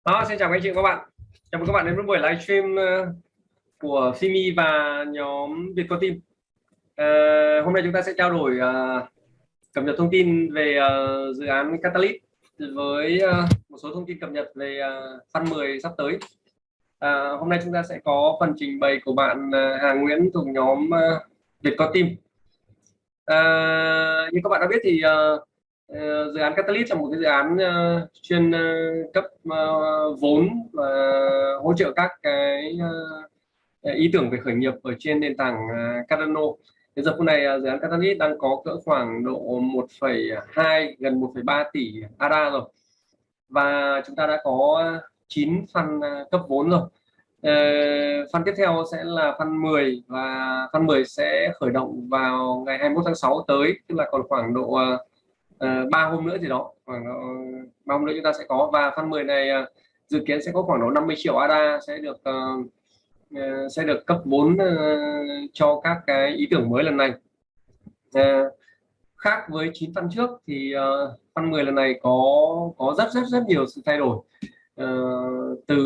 Xin chào anh chị và các bạn. Chào mừng các bạn đến với buổi livestream của Simi và nhóm Việt có Tim. Hôm nay chúng ta sẽ trao đổi cập nhật thông tin về dự án Catalyst với một số thông tin cập nhật về Fund 10 sắp tới. Hôm nay chúng ta sẽ có phần trình bày của bạn Hà Nguyễn thuộc nhóm Việt có Tim. Như các bạn đã biết thì dự án Catalyst là một cái dự án chuyên cấp vốn và hỗ trợ các cái ý tưởng về khởi nghiệp ở trên nền tảng Cardano. Đến giờ phút này dự án Catalyst đang có cỡ khoảng độ 1,2 gần 1,3 tỷ ADA rồi. Và chúng ta đã có 9 fund cấp vốn rồi. Fund tiếp theo sẽ là fund 10 và fund 10 sẽ khởi động vào ngày 21 tháng 6 tới, tức là còn khoảng độ 3 hôm nữa gì đó, khoảng 3 hôm nữa chúng ta sẽ có. Và fund 10 này dự kiến sẽ có khoảng độ 50 triệu ADA sẽ được cấp vốn cho các cái ý tưởng mới lần này. Khác với 9 fund trước thì fund 10 lần này có rất nhiều sự thay đổi, từ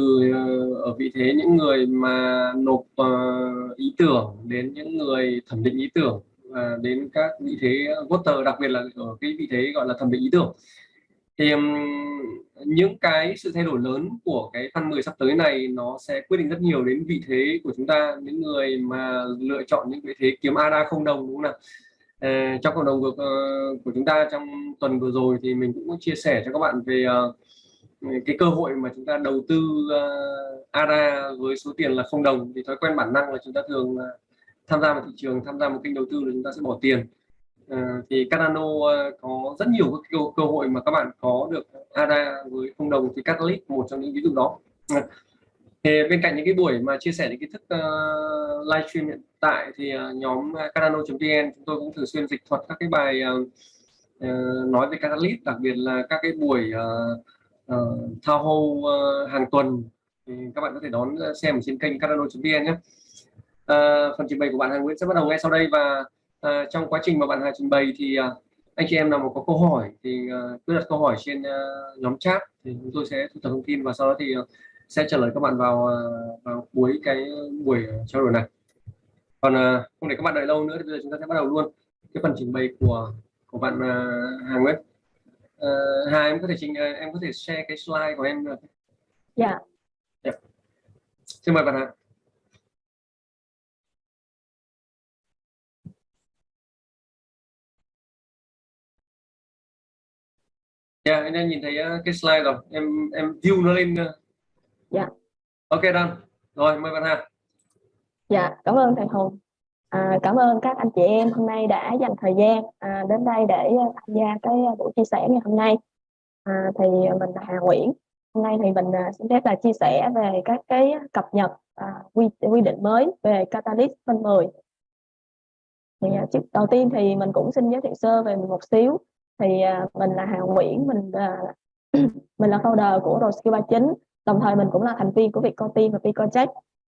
ở vị thế những người mà nộp ý tưởng đến những người thẩm định ý tưởng, đến các vị thế voter, đặc biệt là ở cái vị thế gọi là thẩm định ý tưởng. Thì những cái sự thay đổi lớn của cái fund 10 sắp tới này nó sẽ quyết định rất nhiều đến vị thế của chúng ta, những người mà lựa chọn những vị thế kiếm ADA không đồng, đúng không nào? Trong cộng đồng của chúng ta trong tuần vừa rồi thì mình cũng chia sẻ cho các bạn về cái cơ hội mà chúng ta đầu tư ADA với số tiền là không đồng. Thì thói quen bản năng là chúng ta thường tham gia một thị trường, tham gia một kênh đầu tư là chúng ta sẽ bỏ tiền. Thì Cardano có rất nhiều các cơ hội mà các bạn có được ADA với không đồng, thì Catalyst một trong những ví dụ đó. Thì bên cạnh những cái buổi mà chia sẻ những kiến thức livestream hiện tại thì nhóm Cardano.vn chúng tôi cũng thường xuyên dịch thuật các cái bài nói về Catalyst, đặc biệt là các cái buổi thao hầu hàng tuần. Thì các bạn có thể đón xem trên kênh Cardano.vn nhé. Phần trình bày của bạn Hà Nguyễn sẽ bắt đầu ngay sau đây. Và trong quá trình mà bạn Hà trình bày thì anh chị em nào mà có câu hỏi thì cứ đặt câu hỏi trên nhóm chat, thì chúng tôi sẽ thu thập thông tin và sau đó thì sẽ trả lời các bạn vào cuối cái buổi trao đổi này. Còn không để các bạn đợi lâu nữa thì bây giờ chúng ta sẽ bắt đầu luôn cái phần trình bày của bạn Hà Nguyễn. Hà, em có thể share cái slide của em được? Dạ. Yeah. Xin mời bạn Hà. Dạ, anh em nhìn thấy cái slide rồi, em view nó lên. Dạ. Ok, done. Rồi, mời bạn Hà. Dạ, cảm ơn thầy Hùng. Cảm ơn các anh chị em hôm nay đã dành thời gian đến đây để tham gia cái buổi chia sẻ ngày hôm nay. Thì mình là Hà Nguyễn. Hôm nay thì mình xin phép là chia sẻ về các cái cập nhật quy định mới về Catalyst Fund 10. Thì, đầu tiên thì mình cũng xin giới thiệu sơ về mình một xíu. Thì mình là Hà Nguyễn, mình là founder của Rolski Đồ 39, đồng thời mình cũng là thành viên của Việt có Tim và Project.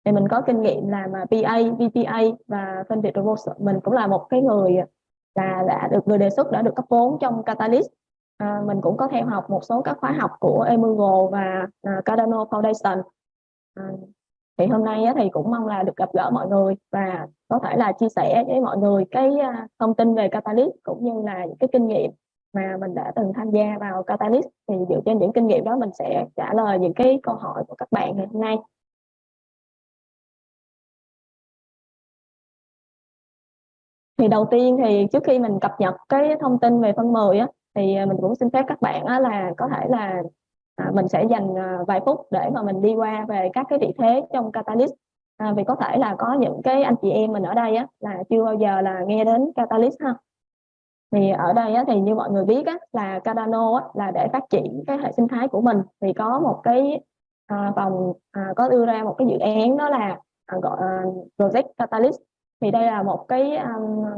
Thì mình có kinh nghiệm làm PA, VPA và phân biệt proposal. Mình cũng là một cái người là đã được cấp vốn trong Catalyst. Mình cũng có theo học một số các khóa học của Emugle và Cardano Foundation. Thì hôm nay thì cũng mong là được gặp gỡ mọi người và có thể là chia sẻ với mọi người cái thông tin về Catalyst cũng như là những cái kinh nghiệm mà mình đã từng tham gia vào Catalyst. Thì dựa trên những kinh nghiệm đó mình sẽ trả lời những cái câu hỏi của các bạn ngày hôm nay. Thì đầu tiên thì trước khi mình cập nhật cái thông tin về Fund 10 thì mình cũng xin phép các bạn là có thể là mình sẽ dành vài phút để mà mình đi qua về các cái vị thế trong Catalyst. Vì có thể là có những cái anh chị em mình ở đây là chưa bao giờ là nghe đến Catalyst ha. Thì ở đây thì như mọi người biết là Cardano là để phát triển cái hệ sinh thái của mình thì có một cái vòng, có đưa ra một cái dự án đó là gọi Project Catalyst. Thì đây là một cái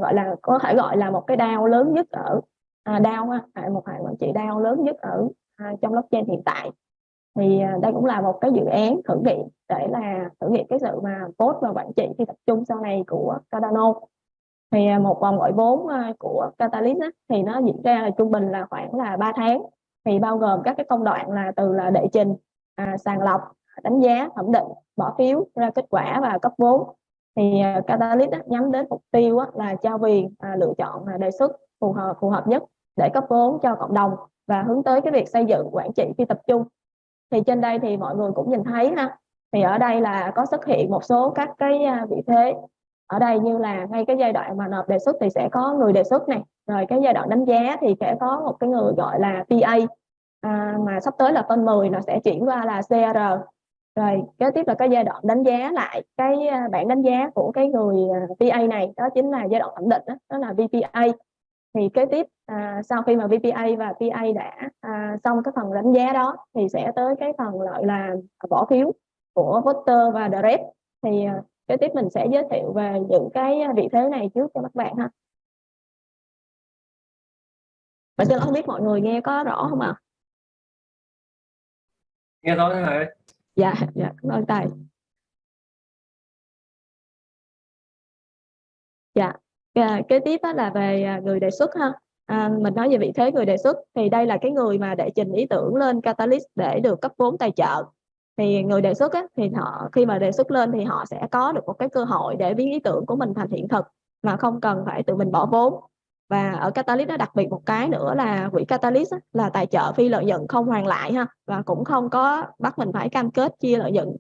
gọi là có thể gọi là một cái DAO lớn nhất ở DAO, một hệ quản trị DAO lớn nhất ở trong blockchain hiện tại. Thì đây cũng là một cái dự án thử nghiệm để là thử nghiệm cái sự mà vote và quản trị khi tập trung sau này của Cardano. Thì một vòng gọi vốn của Catalyst thì nó diễn ra trung bình là khoảng là 3 tháng, thì bao gồm các cái công đoạn là từ là đệ trình sàng lọc, đánh giá, thẩm định, bỏ phiếu ra kết quả và cấp vốn. Thì Catalyst nhắm đến mục tiêu là cho Việt lựa chọn đề xuất phù hợp nhất để cấp vốn cho cộng đồng và hướng tới cái việc xây dựng quản trị phi tập trung. Thì trên đây thì mọi người cũng nhìn thấy ha, thì ở đây là có xuất hiện một số các cái vị thế ở đây, như là ngay cái giai đoạn mà nộp đề xuất thì sẽ có người đề xuất này, rồi cái giai đoạn đánh giá thì sẽ có một cái người gọi là PA, mà sắp tới là Fund 10 nó sẽ chuyển qua là CR, rồi kế tiếp là cái giai đoạn đánh giá lại cái bản đánh giá của cái người PA này, đó chính là giai đoạn thẩm định đó là VPA. Thì kế tiếp sau khi mà VPA và PA đã xong cái phần đánh giá đó thì sẽ tới cái phần gọi là bỏ phiếu của voter và DRep. Thì kế tiếp mình sẽ giới thiệu về những cái vị thế này trước cho các bạn ha. Mình xin lỗi không biết mọi người nghe có rõ không ạ? Nghe rõ thế này. Dạ, dạ, cảm ơn Tài. Dạ, kế tiếp là về người đề xuất ha. Mình nói về vị thế người đề xuất thì đây là cái người mà đệ trình ý tưởng lên Catalyst để được cấp vốn tài trợ. Thì người đề xuất thì họ khi mà đề xuất lên thì họ sẽ có được một cái cơ hội để biến ý tưởng của mình thành hiện thực mà không cần phải tự mình bỏ vốn. Và ở Catalyst nó đặc biệt một cái nữa là quỹ Catalyst là tài trợ phi lợi nhuận không hoàn lại ha, và cũng không có bắt mình phải cam kết chia lợi nhuận.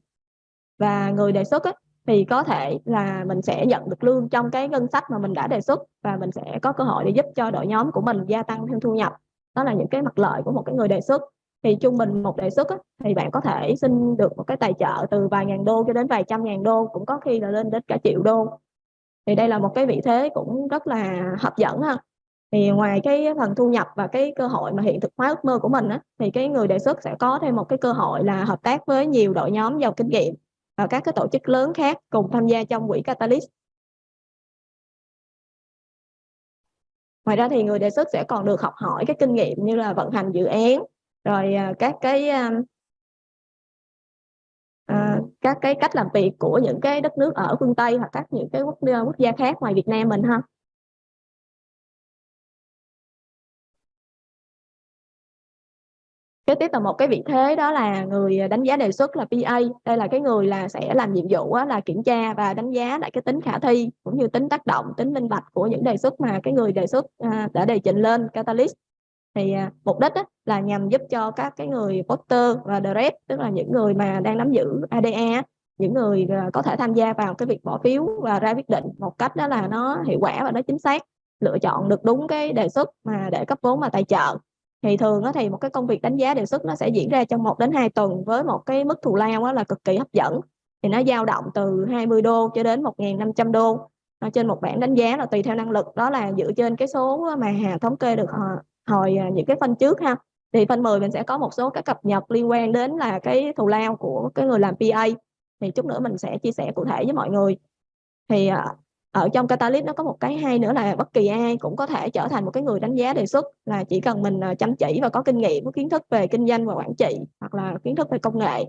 Và người đề xuất thì có thể là mình sẽ nhận được lương trong cái ngân sách mà mình đã đề xuất, và mình sẽ có cơ hội để giúp cho đội nhóm của mình gia tăng thêm thu nhập. Đó là những cái mặt lợi của một cái người đề xuất. Thì trung bình một đề xuất thì bạn có thể xin được một cái tài trợ từ vài ngàn đô cho đến vài trăm ngàn đô, cũng có khi là lên đến cả triệu đô. Thì đây là một cái vị thế cũng rất là hấp dẫn ha. Thì ngoài cái phần thu nhập và cái cơ hội mà hiện thực hóa ước mơ của mình thì cái người đề xuất sẽ có thêm một cái cơ hội là hợp tác với nhiều đội nhóm giàu kinh nghiệm và các cái tổ chức lớn khác cùng tham gia trong quỹ Catalyst. Ngoài ra thì người đề xuất sẽ còn được học hỏi cái kinh nghiệm như là vận hành dự án, rồi các cái cách làm việc của những cái đất nước ở phương Tây hoặc các những cái quốc gia khác ngoài Việt Nam mình ha. Kế tiếp là một cái vị thế, đó là người đánh giá đề xuất là PA. Đây là cái người là sẽ làm nhiệm vụ là kiểm tra và đánh giá lại cái tính khả thi cũng như tính tác động, tính minh bạch của những đề xuất mà cái người đề xuất đã đề trình lên Catalyst. Thì mục đích là nhằm giúp cho các cái người voter và DRep, tức là những người mà đang nắm giữ ADA, những người có thể tham gia vào cái việc bỏ phiếu và ra quyết định một cách đó là nó hiệu quả và nó chính xác, lựa chọn được đúng cái đề xuất mà để cấp vốn và tài trợ. Thì thường thì một cái công việc đánh giá đề xuất nó sẽ diễn ra trong 1 đến 2 tuần với một cái mức thù lao là cực kỳ hấp dẫn. Thì nó dao động từ 20 đô cho đến 1.500 đô trên một bản đánh giá, là tùy theo năng lực, đó là dựa trên cái số mà Hà thống kê được hồi những cái phân trước ha. Thì phân 10 mình sẽ có một số các cập nhật liên quan đến là cái thù lao của cái người làm PA, thì chút nữa mình sẽ chia sẻ cụ thể với mọi người. Thì ở trong Catalyst nó có một cái hay nữa là bất kỳ ai cũng có thể trở thành một cái người đánh giá đề xuất, là chỉ cần mình chăm chỉ và có kinh nghiệm, có kiến thức về kinh doanh và quản trị hoặc là kiến thức về công nghệ.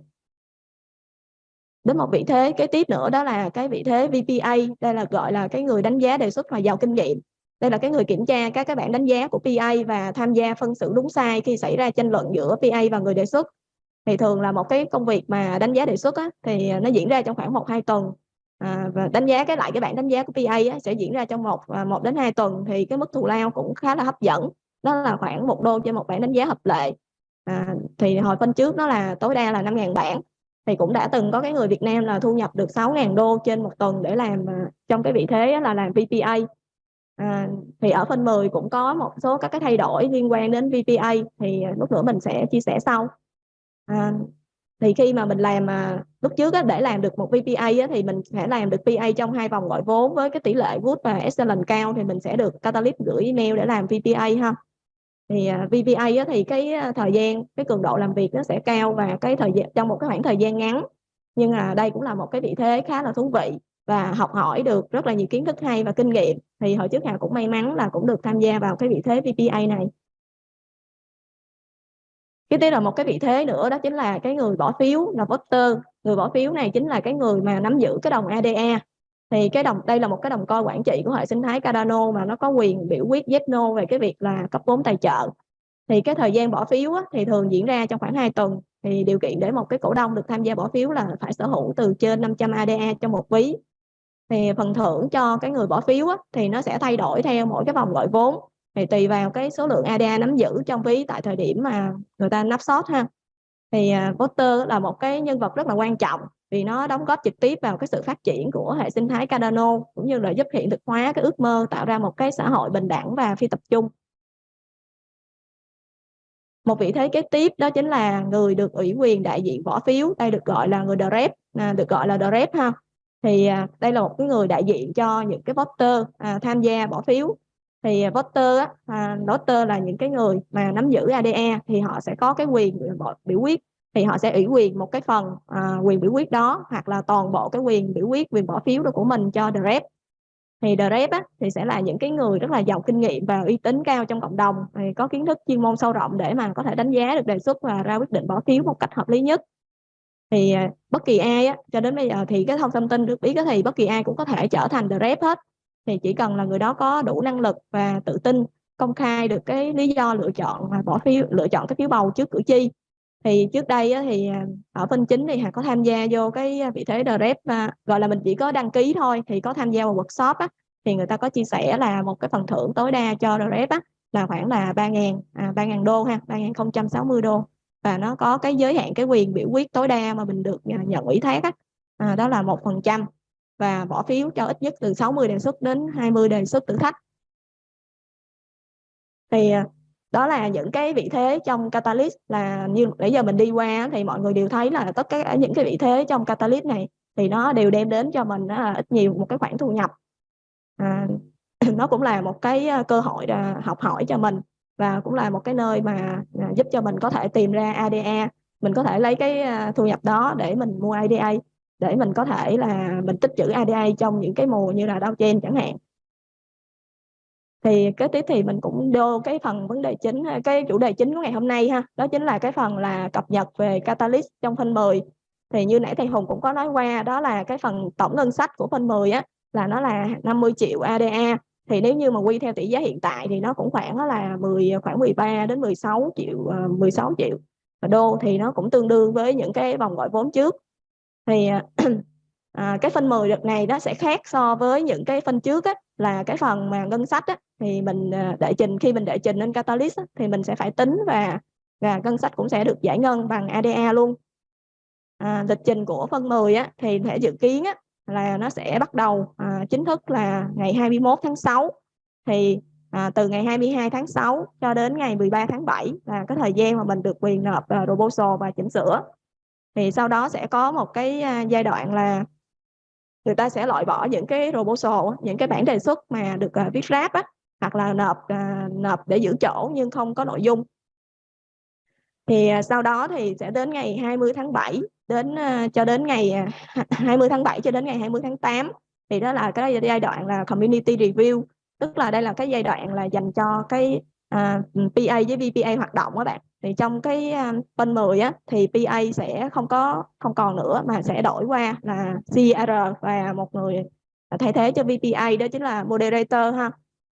Đến một vị thế kế tiếp nữa, đó là cái vị thế VPA, đây là gọi là cái người đánh giá đề xuất mà giàu kinh nghiệm. Đây là cái người kiểm tra các cái bản đánh giá của PA và tham gia phân xử đúng sai khi xảy ra tranh luận giữa PA và người đề xuất. Thì thường là một cái công việc mà đánh giá đề xuất thì nó diễn ra trong khoảng 1-2 tuần. Và đánh giá lại cái bản đánh giá của PA sẽ diễn ra trong 1 đến 2 tuần. Thì cái mức thù lao cũng khá là hấp dẫn, đó là khoảng 1 đô trên một bản đánh giá hợp lệ. Thì hồi phân trước nó là tối đa là 5.000 bản. Thì cũng đã từng có cái người Việt Nam là thu nhập được 6.000 đô trên một tuần để làm trong cái vị thế là làm VPA. Thì ở phân 10 cũng có một số các cái thay đổi liên quan đến VPA, thì lúc nữa mình sẽ chia sẻ sau. Thì khi mà mình làm lúc trước để làm được một VPA thì mình sẽ làm được PA trong 2 vòng gọi vốn với cái tỷ lệ good và excellent cao, thì mình sẽ được Catalyst gửi email để làm VPA ha. Thì VPA thì cái thời gian, cái cường độ làm việc nó sẽ cao và cái thời gian trong một cái khoảng thời gian ngắn, nhưng là đây cũng là một cái vị thế khá là thú vị và học hỏi được rất là nhiều kiến thức hay và kinh nghiệm. Thì hồi trước Hà cũng may mắn là cũng được tham gia vào cái vị thế VPA này. Cái tiếp là một cái vị thế nữa, đó chính là cái người bỏ phiếu là voter. Người bỏ phiếu này chính là cái người mà nắm giữ cái đồng ADA. Thì cái đồng đây là một cái đồng coi quản trị của hệ sinh thái Cardano mà nó có quyền biểu quyết yes no về cái việc là cấp vốn tài trợ. Thì cái thời gian bỏ phiếu thì thường diễn ra trong khoảng 2 tuần. Thì điều kiện để một cái cổ đông được tham gia bỏ phiếu là phải sở hữu từ trên 500 ADA trong một ví. Thì phần thưởng cho cái người bỏ phiếu á, thì nó sẽ thay đổi theo mỗi cái vòng gọi vốn, thì tùy vào cái số lượng ADA nắm giữ trong ví tại thời điểm mà người ta nắp sót ha. Thì voter là một cái nhân vật rất là quan trọng vì nó đóng góp trực tiếp vào cái sự phát triển của hệ sinh thái Cardano, cũng như là giúp hiện thực hóa cái ước mơ tạo ra một cái xã hội bình đẳng và phi tập trung. Một vị thế kế tiếp đó chính là người được ủy quyền đại diện bỏ phiếu, đây được gọi là người DRep, DRep ha. Thì đây là một cái người đại diện cho những cái voter tham gia bỏ phiếu. Thì voter là những cái người mà nắm giữ ADA thì họ sẽ có cái quyền biểu quyết, thì họ sẽ ủy quyền một cái phần quyền biểu quyết đó hoặc là toàn bộ cái quyền biểu quyết, quyền bỏ phiếu đó của mình cho DRep. Thì DRep thì sẽ là những cái người rất là giàu kinh nghiệm và uy tín cao trong cộng đồng, thì có kiến thức chuyên môn sâu rộng để mà có thể đánh giá được đề xuất và ra quyết định bỏ phiếu một cách hợp lý nhất. Thì bất kỳ ai cho đến bây giờ thì cái thông tin được biết thì bất kỳ ai cũng có thể trở thành DRep hết. Thì chỉ cần là người đó có đủ năng lực và tự tin công khai được cái lý do lựa chọn và bỏ phiếu, lựa chọn cái phiếu bầu trước cử tri. Thì trước đây thì ở Fund 9 thì Hà có tham gia vô cái vị thế DRep, gọi là mình chỉ có đăng ký thôi, thì có tham gia vào workshop thì người ta có chia sẻ là một cái phần thưởng tối đa cho DRep là khoảng là 3.000 đô ha, 3.060 đô, và nó có cái giới hạn cái quyền biểu quyết tối đa mà mình được nhận ủy thác đó là 1%, và bỏ phiếu cho ít nhất từ 60 đề xuất đến 20 đề xuất thử thách. Thì đó là những cái vị thế trong Catalyst, là như nãy giờ mình đi qua thì mọi người đều thấy là tất cả những cái vị thế trong Catalyst này thì nó đều đem đến cho mình ít nhiều một cái khoản thu nhập. Nó cũng là một cái cơ hội học hỏi cho mình, và cũng là một cái nơi mà giúp cho mình có thể tìm ra ADA, mình có thể lấy cái thu nhập đó để mình mua ADA, để mình có thể là mình tích trữ ADA trong những cái mùa như là DAO chain chẳng hạn. Thì kế tiếp thì mình cũng đưa cái phần vấn đề chính, cái chủ đề chính của ngày hôm nay ha, đó chính là cái phần là cập nhật về Catalyst trong Fund 10. Thì như nãy thầy Hùng cũng có nói qua, đó là cái phần tổng ngân sách của Fund 10 là nó là 50 triệu ADA. Thì nếu như mà quy theo tỷ giá hiện tại thì nó cũng khoảng là 13 đến 16 triệu đô, thì nó cũng tương đương với những cái vòng gọi vốn trước. Thì cái Fund 10 đợt này nó sẽ khác so với những cái Fund trước là cái phần mà ngân sách thì mình khi mình đệ trình lên Catalyst thì mình sẽ phải tính, và ngân sách cũng sẽ được giải ngân bằng ADA luôn. Lịch trình của Fund 10 thì thể dự kiến là nó sẽ bắt đầu chính thức là ngày 21 tháng 6. Thì từ ngày 22 tháng 6 cho đến ngày 13 tháng 7 là cái thời gian mà mình được quyền nộp proposal và chỉnh sửa. Thì sau đó sẽ có một cái giai đoạn là người ta sẽ loại bỏ những cái proposal, những cái bản đề xuất mà được viết ráp hoặc là nộp để giữ chỗ nhưng không có nội dung. Thì sau đó thì sẽ đến ngày 20 tháng 7 cho đến ngày 20 tháng 8. Thì đó là cái giai đoạn là community review, tức là đây là cái giai đoạn là dành cho cái PA với VPA hoạt động các bạn. Thì trong cái Fund 10 thì PA sẽ không còn nữa, mà sẽ đổi qua là CR và một người thay thế cho VPA, đó chính là moderator ha.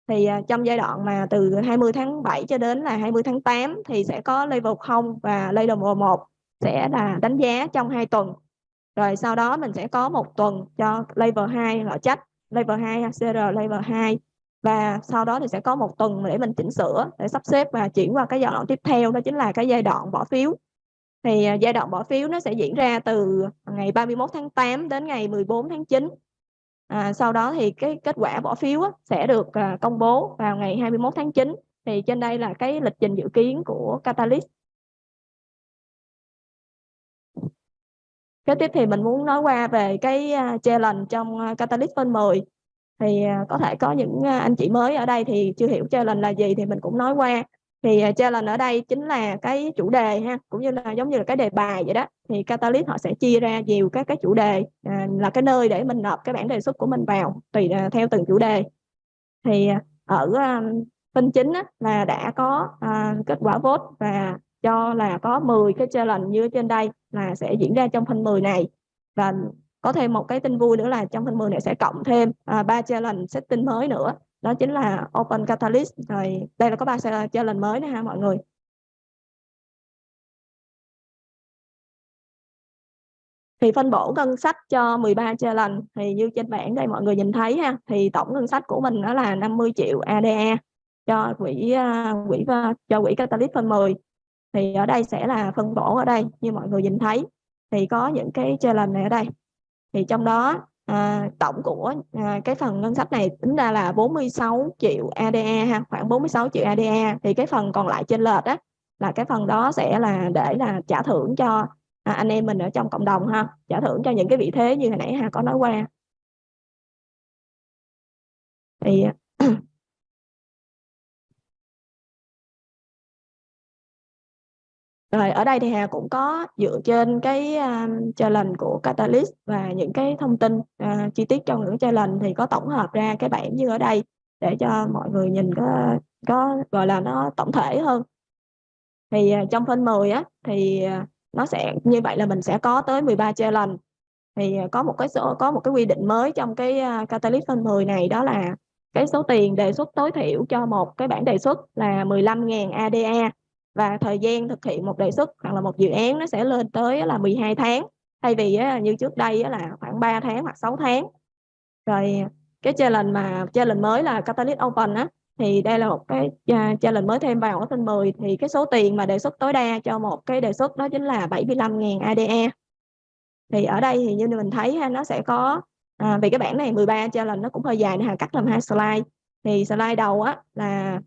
Thì trong giai đoạn mà từ 20 tháng 7 cho đến là 20 tháng 8 thì sẽ có level 0 và level 1 sẽ là đánh giá trong 2 tuần. Rồi sau đó mình sẽ có 1 tuần cho level 2 gọi trách, level 2 CR, level 2. Và sau đó thì sẽ có 1 tuần để mình chỉnh sửa, để sắp xếp và chuyển qua cái giai đoạn tiếp theo, đó chính là cái giai đoạn bỏ phiếu. Thì giai đoạn bỏ phiếu nó sẽ diễn ra từ ngày 31 tháng 8 đến ngày 14 tháng 9. Sau đó thì cái kết quả bỏ phiếu sẽ được công bố vào ngày 21 tháng 9. Thì trên đây là cái lịch trình dự kiến của Catalyst. Kế tiếp thì mình muốn nói qua về cái challenge trong Catalyst Fund 10. Thì có thể có những anh chị mới ở đây thì chưa hiểu challenge là gì thì mình cũng nói qua. Thì challenge ở đây chính là cái chủ đề ha, cũng như là giống như là cái đề bài vậy đó. Thì Catalyst họ sẽ chia ra nhiều các cái chủ đề là cái nơi để mình nộp cái bản đề xuất của mình vào tùy theo từng chủ đề. Thì ở Fund 9 là đã có kết quả vote và cho là có 10 cái challenge như trên đây là sẽ diễn ra trong Fund 10 này. Và có thêm một cái tin vui nữa là trong Fund 10 này sẽ cộng thêm 3 challenge setting mới nữa. Đó chính là Open Catalyst. Rồi đây là có 3 challenge mới nữa ha mọi người. Thì phân bổ ngân sách cho 13 challenge thì như trên bảng đây mọi người nhìn thấy ha, thì tổng ngân sách của mình đó là 50 triệu ADA cho quỹ Catalyst Fund 10. Thì ở đây sẽ là phân bổ ở đây như mọi người nhìn thấy, thì có những cái challenge này ở đây. Thì trong đó tổng của cái phần ngân sách này tính ra là 46 triệu ADA ha, khoảng 46 triệu ADA. Thì cái phần còn lại trên lệch đó là cái phần đó sẽ là để là trả thưởng cho anh em mình ở trong cộng đồng ha, trả thưởng cho những cái vị thế như hồi nãy Hà có nói qua. Thì rồi ở đây thì Hà cũng có dựa trên cái challenge của Catalyst và những cái thông tin chi tiết trong những challenge thì có tổng hợp ra cái bảng như ở đây để cho mọi người nhìn có gọi là nó tổng thể hơn. Thì trong phần 10 á thì nó sẽ như vậy là mình sẽ có tới 13 challenge. Thì có một cái quy định mới trong cái Catalyst Fund 10 này, đó là cái số tiền đề xuất tối thiểu cho một cái bản đề xuất là 15.000 ADA và thời gian thực hiện một đề xuất hoặc là một dự án nó sẽ lên tới là 12 tháng thay vì như trước đây là khoảng 3 tháng hoặc 6 tháng. Rồi cái challenge mới là Catalyst Open á, thì đây là một cái challenge mới thêm vào ở phần 10, thì cái số tiền mà đề xuất tối đa cho một cái đề xuất đó chính là 75.000 ADA. Thì ở đây thì như mình thấy ha, nó sẽ có vì cái bảng này 13 challenge nó cũng hơi dài nên Hà cắt làm 2 slide. Thì slide đầu á là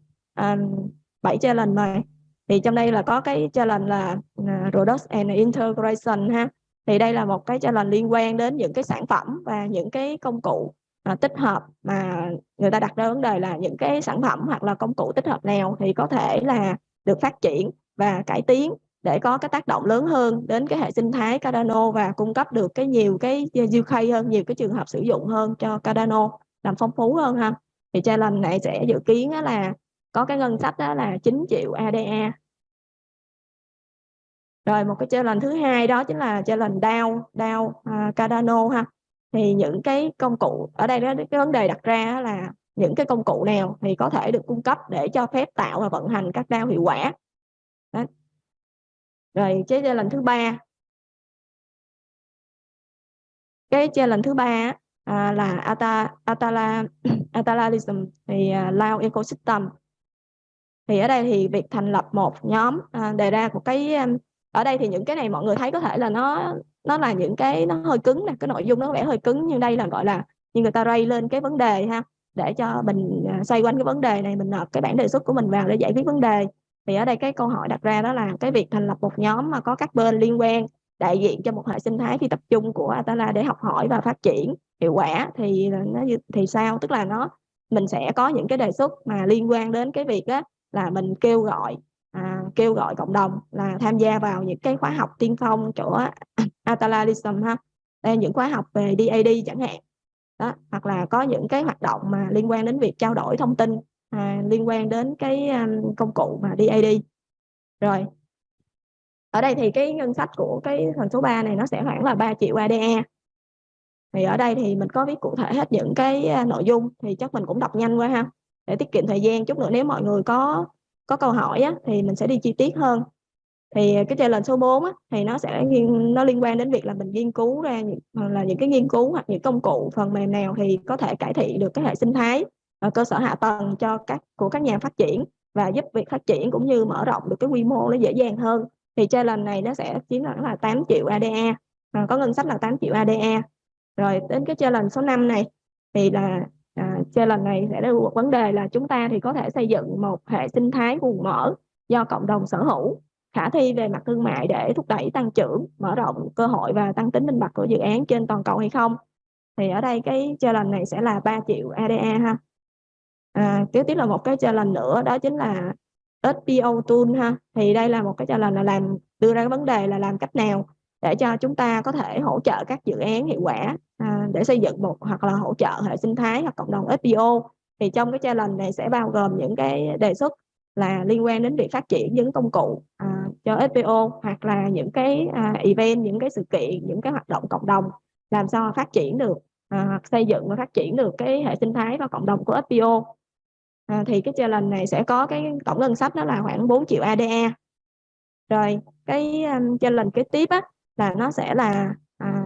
7 challenge này. Thì trong đây là có cái challenge là Product and Integration ha. Thì đây là một cái challenge liên quan đến những cái sản phẩm và những cái công cụ tích hợp, mà người ta đặt ra vấn đề là những cái sản phẩm hoặc là công cụ tích hợp nào thì có thể là được phát triển và cải tiến để có cái tác động lớn hơn đến cái hệ sinh thái Cardano và cung cấp được cái nhiều cái use case hơn, nhiều cái trường hợp sử dụng hơn cho Cardano, làm phong phú hơn ha. Thì challenge này sẽ dự kiến là có cái ngân sách đó là 9 triệu ADA. Rồi một cái challenge thứ hai đó chính là challenge DAO Cardano ha. Thì những cái công cụ ở đây đó, cái vấn đề đặt ra là những cái công cụ nào thì có thể được cung cấp để cho phép tạo và vận hành các DAO hiệu quả đó. Rồi cái challenge thứ ba, là Atalalism thì DAO ecosystem. Thì ở đây thì việc thành lập một nhóm đề ra một cái, ở đây thì những cái này mọi người thấy có thể là nó là những cái nó hơi cứng nè, cái nội dung nó vẻ hơi cứng, nhưng đây là gọi là như người ta ray lên cái vấn đề ha, để cho mình xoay quanh cái vấn đề này, mình nộp cái bản đề xuất của mình vào để giải quyết vấn đề. Thì ở đây cái câu hỏi đặt ra đó là cái việc thành lập một nhóm mà có các bên liên quan đại diện cho một hệ sinh thái phi tập trung của Atala để học hỏi và phát triển hiệu quả thì sao, tức là mình sẽ có những cái đề xuất mà liên quan đến cái việc đó, là mình kêu gọi cộng đồng là tham gia vào những cái khóa học tiên phong của Atalalism ha, đây những khóa học về DAD chẳng hạn đó, hoặc là có những cái hoạt động mà liên quan đến việc trao đổi thông tin liên quan đến cái công cụ mà DAD. Rồi ở đây thì cái ngân sách của cái phần số 3 này nó sẽ khoảng là 3 triệu ADA. Thì ở đây thì mình có viết cụ thể hết những cái nội dung, thì chắc mình cũng đọc nhanh qua ha để tiết kiệm thời gian. Chút nữa nếu mọi người có câu hỏi á, thì mình sẽ đi chi tiết hơn. Thì cái challenge số 4 á, thì nó liên quan đến việc là mình nghiên cứu ra những cái nghiên cứu hoặc những công cụ phần mềm nào thì có thể cải thiện được cái hệ sinh thái cơ sở hạ tầng cho các nhà phát triển và giúp việc phát triển cũng như mở rộng được cái quy mô nó dễ dàng hơn. Thì challenge này nó sẽ chiếm là 8 triệu ADA, có ngân sách là 8 triệu ADA. Rồi đến cái challenge số 5 này thì là challenge này sẽ đưa một vấn đề là chúng ta thì có thể xây dựng một hệ sinh thái nguồn mở do cộng đồng sở hữu, khả thi về mặt thương mại để thúc đẩy tăng trưởng, mở rộng cơ hội và tăng tính minh bạch của dự án trên toàn cầu hay không. Thì ở đây cái challenge này sẽ là 3 triệu ADA ha. Kế tiếp là một cái challenge nữa đó chính là SPO tool ha. Thì đây là một cái challenge là đưa ra cái vấn đề là làm cách nào để cho chúng ta có thể hỗ trợ các dự án hiệu quả để xây dựng một hoặc là hỗ trợ hệ sinh thái hoặc cộng đồng SPO. Thì trong cái challenge này sẽ bao gồm những cái đề xuất là liên quan đến việc phát triển những công cụ cho SPO hoặc là những cái event, những cái sự kiện, những cái hoạt động cộng đồng, làm sao phát triển được xây dựng và phát triển được cái hệ sinh thái và cộng đồng của SPO. Thì cái challenge này sẽ có cái tổng ngân sách đó là khoảng 4 triệu ADA. Rồi cái challenge kế tiếp á, là nó sẽ là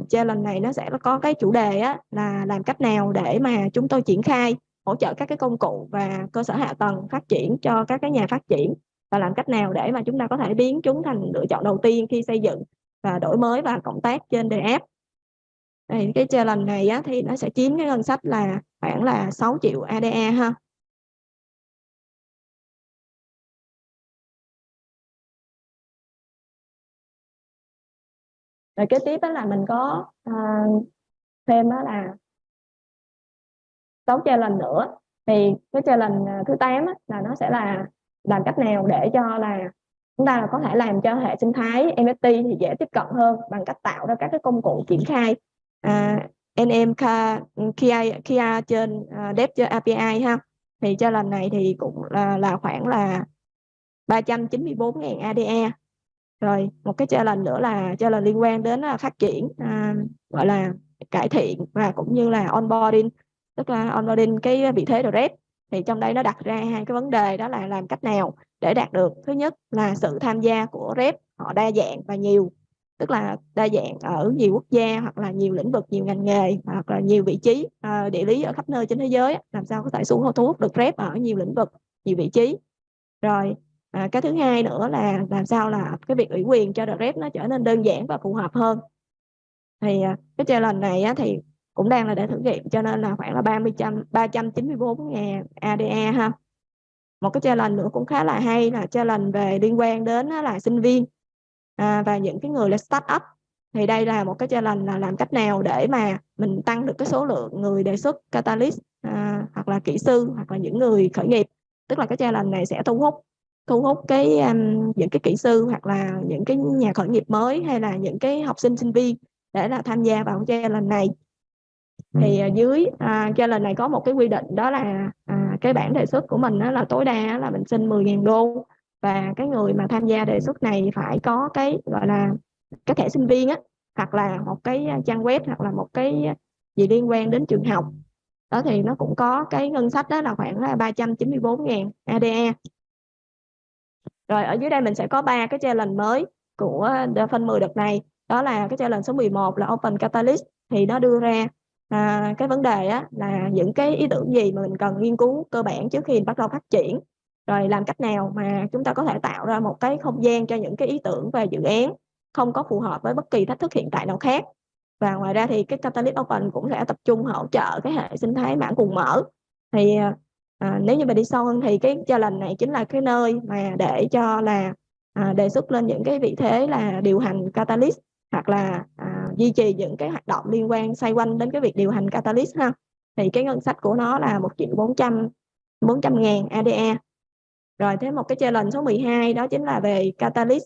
challenge này nó sẽ có cái chủ đề á, là làm cách nào để mà chúng tôi triển khai hỗ trợ các cái công cụ và cơ sở hạ tầng phát triển cho các cái nhà phát triển, và làm cách nào để mà chúng ta có thể biến chúng thành lựa chọn đầu tiên khi xây dựng và đổi mới và cộng tác trên DRep. Đây, cái challenge này á, thì nó sẽ chiếm cái ngân sách là khoảng là 6 triệu ADA ha. Rồi kế tiếp đó là mình có thêm đó là 6 challenge nữa. Thì cái challenge thứ 8 là nó sẽ là làm cách nào để cho là chúng ta có thể làm cho hệ sinh thái NFT thì dễ tiếp cận hơn bằng cách tạo ra các cái công cụ triển khai NM KPI trên DEP API ha. Thì challenge này thì cũng là khoảng là 394.000 ADA. Rồi một cái challenge nữa là challenge liên quan đến phát triển gọi là cải thiện và cũng như là onboarding, tức là onboarding cái vị thế DRep. Thì trong đây nó đặt ra hai cái vấn đề, đó là làm cách nào để đạt được thứ nhất là sự tham gia của rep họ đa dạng và nhiều, tức là đa dạng ở nhiều quốc gia hoặc là nhiều lĩnh vực, nhiều ngành nghề hoặc là nhiều vị trí địa lý ở khắp nơi trên thế giới, làm sao có thể xuống thu hút được rep ở nhiều lĩnh vực, nhiều vị trí. Rồi cái thứ hai nữa là làm sao là cái việc ủy quyền cho DRep nó trở nên đơn giản và phù hợp hơn. Thì cái challenge này á, thì cũng đang là để thử nghiệm, cho nên là khoảng là 394.000 ADA ha. Một cái challenge nữa cũng khá là hay là challenge về liên quan đến là sinh viên và những cái người là start up. Thì đây là một cái challenge là làm cách nào để mà mình tăng được cái số lượng người đề xuất Catalyst hoặc là kỹ sư hoặc là những người khởi nghiệp. Tức là cái challenge này sẽ thu hút cái những cái kỹ sư hoặc là những cái nhà khởi nghiệp mới hay là những cái học sinh sinh viên để là tham gia vào challenge này. Thì dưới challenge này có một cái quy định, đó là cái bản đề xuất của mình đó là tối đa là mình xin 10.000 đô, và cái người mà tham gia đề xuất này phải có cái gọi là cái thẻ sinh viên á, hoặc là một cái trang web hoặc là một cái gì liên quan đến trường học. Đó thì nó cũng có cái ngân sách đó là khoảng 394.000 ADA. Rồi ở dưới đây mình sẽ có 3 cái challenge mới của Fund 10 đợt này. Đó là cái challenge số 11 là Open Catalyst. Thì nó đưa ra cái vấn đề á, là những cái ý tưởng gì mà mình cần nghiên cứu cơ bản trước khi bắt đầu phát triển. Rồi làm cách nào mà chúng ta có thể tạo ra một cái không gian cho những cái ý tưởng về dự án không có phù hợp với bất kỳ thách thức hiện tại nào khác. Và ngoài ra thì cái Catalyst Open cũng sẽ tập trung hỗ trợ cái hệ sinh thái mảng cùng mở. Thì nếu như mà đi sâu hơn thì cái challenge này chính là cái nơi mà để cho là đề xuất lên những cái vị thế là điều hành Catalyst, hoặc là duy trì những cái hoạt động liên quan xoay quanh đến cái việc điều hành Catalyst ha. Thì cái ngân sách của nó là 1.400.000 ADA. Rồi thêm một cái challenge số 12 đó chính là về Catalyst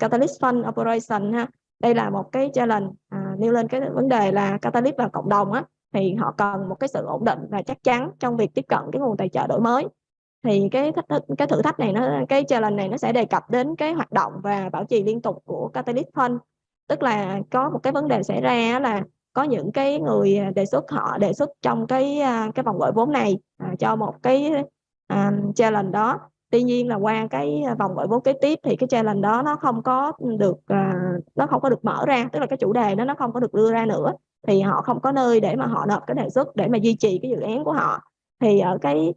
Catalyst Fund Operation ha. Đây là một cái challenge nêu lên cái vấn đề là Catalyst và cộng đồng á, thì họ cần một cái sự ổn định và chắc chắn trong việc tiếp cận cái nguồn tài trợ đổi mới. Thì cái thử thách này, cái challenge này nó sẽ đề cập đến cái hoạt động và bảo trì liên tục của Catalyst Fund. Tức là có một cái vấn đề xảy ra là có những cái người đề xuất họ đề xuất trong cái vòng gọi vốn này cho một cái challenge đó. Tuy nhiên là qua cái vòng gọi vốn kế tiếp thì cái challenge đó nó không có được mở ra, tức là cái chủ đề nó không có được đưa ra nữa. Thì họ không có nơi để mà họ nộp cái đề xuất để mà duy trì cái dự án của họ. Thì ở cái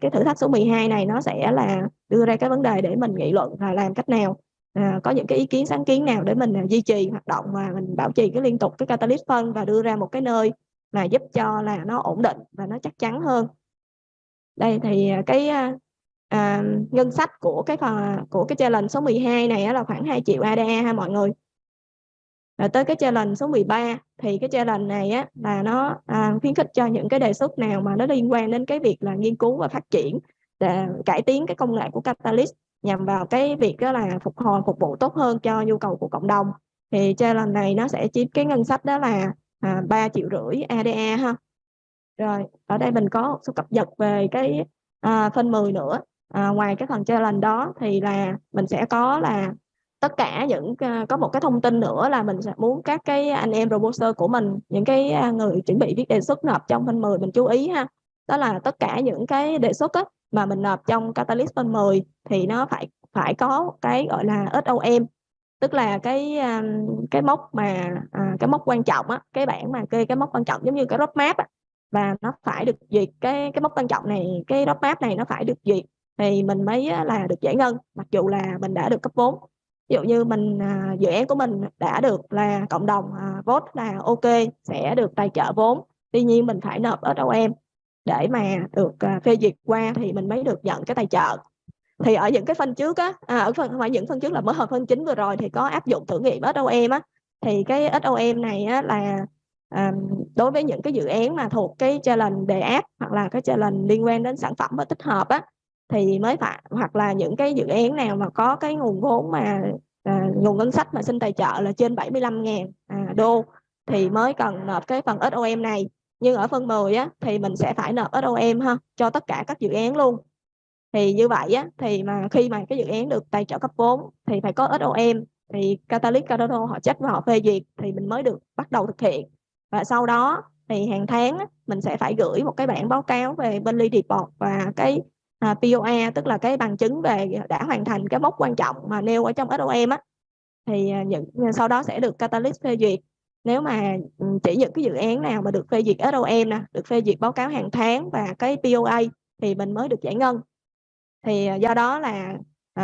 cái thử thách số 12 này nó sẽ là đưa ra cái vấn đề để mình nghị luận và làm cách nào có những cái ý kiến sáng kiến nào để mình duy trì hoạt động và mình bảo trì cái liên tục cái Catalyst Fund, và đưa ra một cái nơi mà giúp cho là nó ổn định và nó chắc chắn hơn. Đây thì cái ngân sách của cái challenge số 12 này là khoảng 2 triệu ADA ha mọi người. Rồi tới cái challenge số 13 thì cái challenge này á, là nó khuyến khích cho những cái đề xuất nào mà nó liên quan đến cái việc là nghiên cứu và phát triển để cải tiến cái công nghệ của Catalyst nhằm vào cái việc đó là phục hồi phục vụ tốt hơn cho nhu cầu của cộng đồng. Thì challenge này nó sẽ chiếm cái ngân sách đó là 3,5 triệu ADA ha. Rồi ở đây mình có một số cập nhật về cái Fund 10 nữa. Ngoài cái phần challenge đó thì là mình sẽ có là tất cả những có một cái thông tin nữa là mình sẽ muốn các cái anh em proposer của mình, những cái người chuẩn bị viết đề xuất nộp trong Fund 10 mình chú ý ha. Đó là tất cả những cái đề xuất á, mà mình nộp trong Catalyst Fund 10 thì nó phải có cái gọi là SOM, Tức là cái mốc quan trọng á, cái bảng mà kê cái mốc quan trọng giống như cái roadmap á, và nó phải được duyệt cái mốc quan trọng này, cái roadmap này nó phải được duyệt thì mình mới là được giải ngân, mặc dù là mình đã được cấp vốn. Ví dụ như mình dự án của mình đã được là cộng đồng vote là ok sẽ được tài trợ vốn, tuy nhiên mình phải nộp SOM để mà được phê duyệt qua thì mình mới được nhận cái tài trợ. Thì ở những cái phân trước á, không phải những phân trước là mới hợp phân chính vừa rồi thì có áp dụng thử nghiệm SOM á, thì cái SOM này á, là đối với những cái dự án mà thuộc cái challenge đề áp hoặc là cái challenge liên quan đến sản phẩm và tích hợp á, thì mới phải, hoặc là những cái dự án nào mà có cái nguồn vốn mà nguồn ngân sách mà xin tài trợ là trên 75.000 đô thì mới cần nộp cái phần SOM này. Nhưng ở phần 10 á, thì mình sẽ phải nộp SOM ha, cho tất cả các dự án luôn. Thì như vậy á, thì mà khi mà cái dự án được tài trợ cấp vốn thì phải có SOM, thì Catalyst Cardano họ check và họ phê duyệt thì mình mới được bắt đầu thực hiện. Và sau đó thì hàng tháng á, mình sẽ phải gửi một cái bản báo cáo về bên Lead Report và cái POA, tức là cái bằng chứng về đã hoàn thành cái mốc quan trọng mà nêu ở trong SOM á, thì sau đó sẽ được Catalyst phê duyệt. Nếu mà chỉ những cái dự án nào mà được phê duyệt SOM nè, được phê duyệt báo cáo hàng tháng và cái POA thì mình mới được giải ngân. Thì do đó là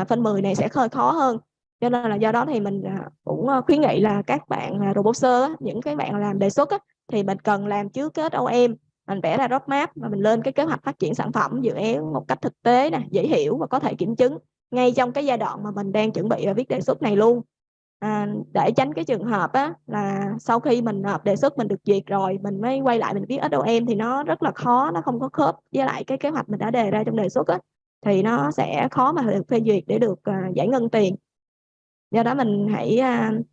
phân 10 này sẽ hơi khó hơn. Cho nên là do đó thì mình cũng khuyến nghị là các bạn roboser, những cái bạn làm đề xuất thì mình cần làm trước cái SOM, mình vẽ ra roadmap và mình lên cái kế hoạch phát triển sản phẩm dự án một cách thực tế nè, dễ hiểu và có thể kiểm chứng ngay trong cái giai đoạn mà mình đang chuẩn bị và viết đề xuất này luôn. Để tránh cái trường hợp á, là sau khi mình nộp đề xuất mình được duyệt rồi mình mới quay lại mình viết SOM thì nó rất là khó, nó không có khớp với lại cái kế hoạch mình đã đề ra trong đề xuất á, thì nó sẽ khó mà được phê duyệt để được giải ngân tiền. Do đó mình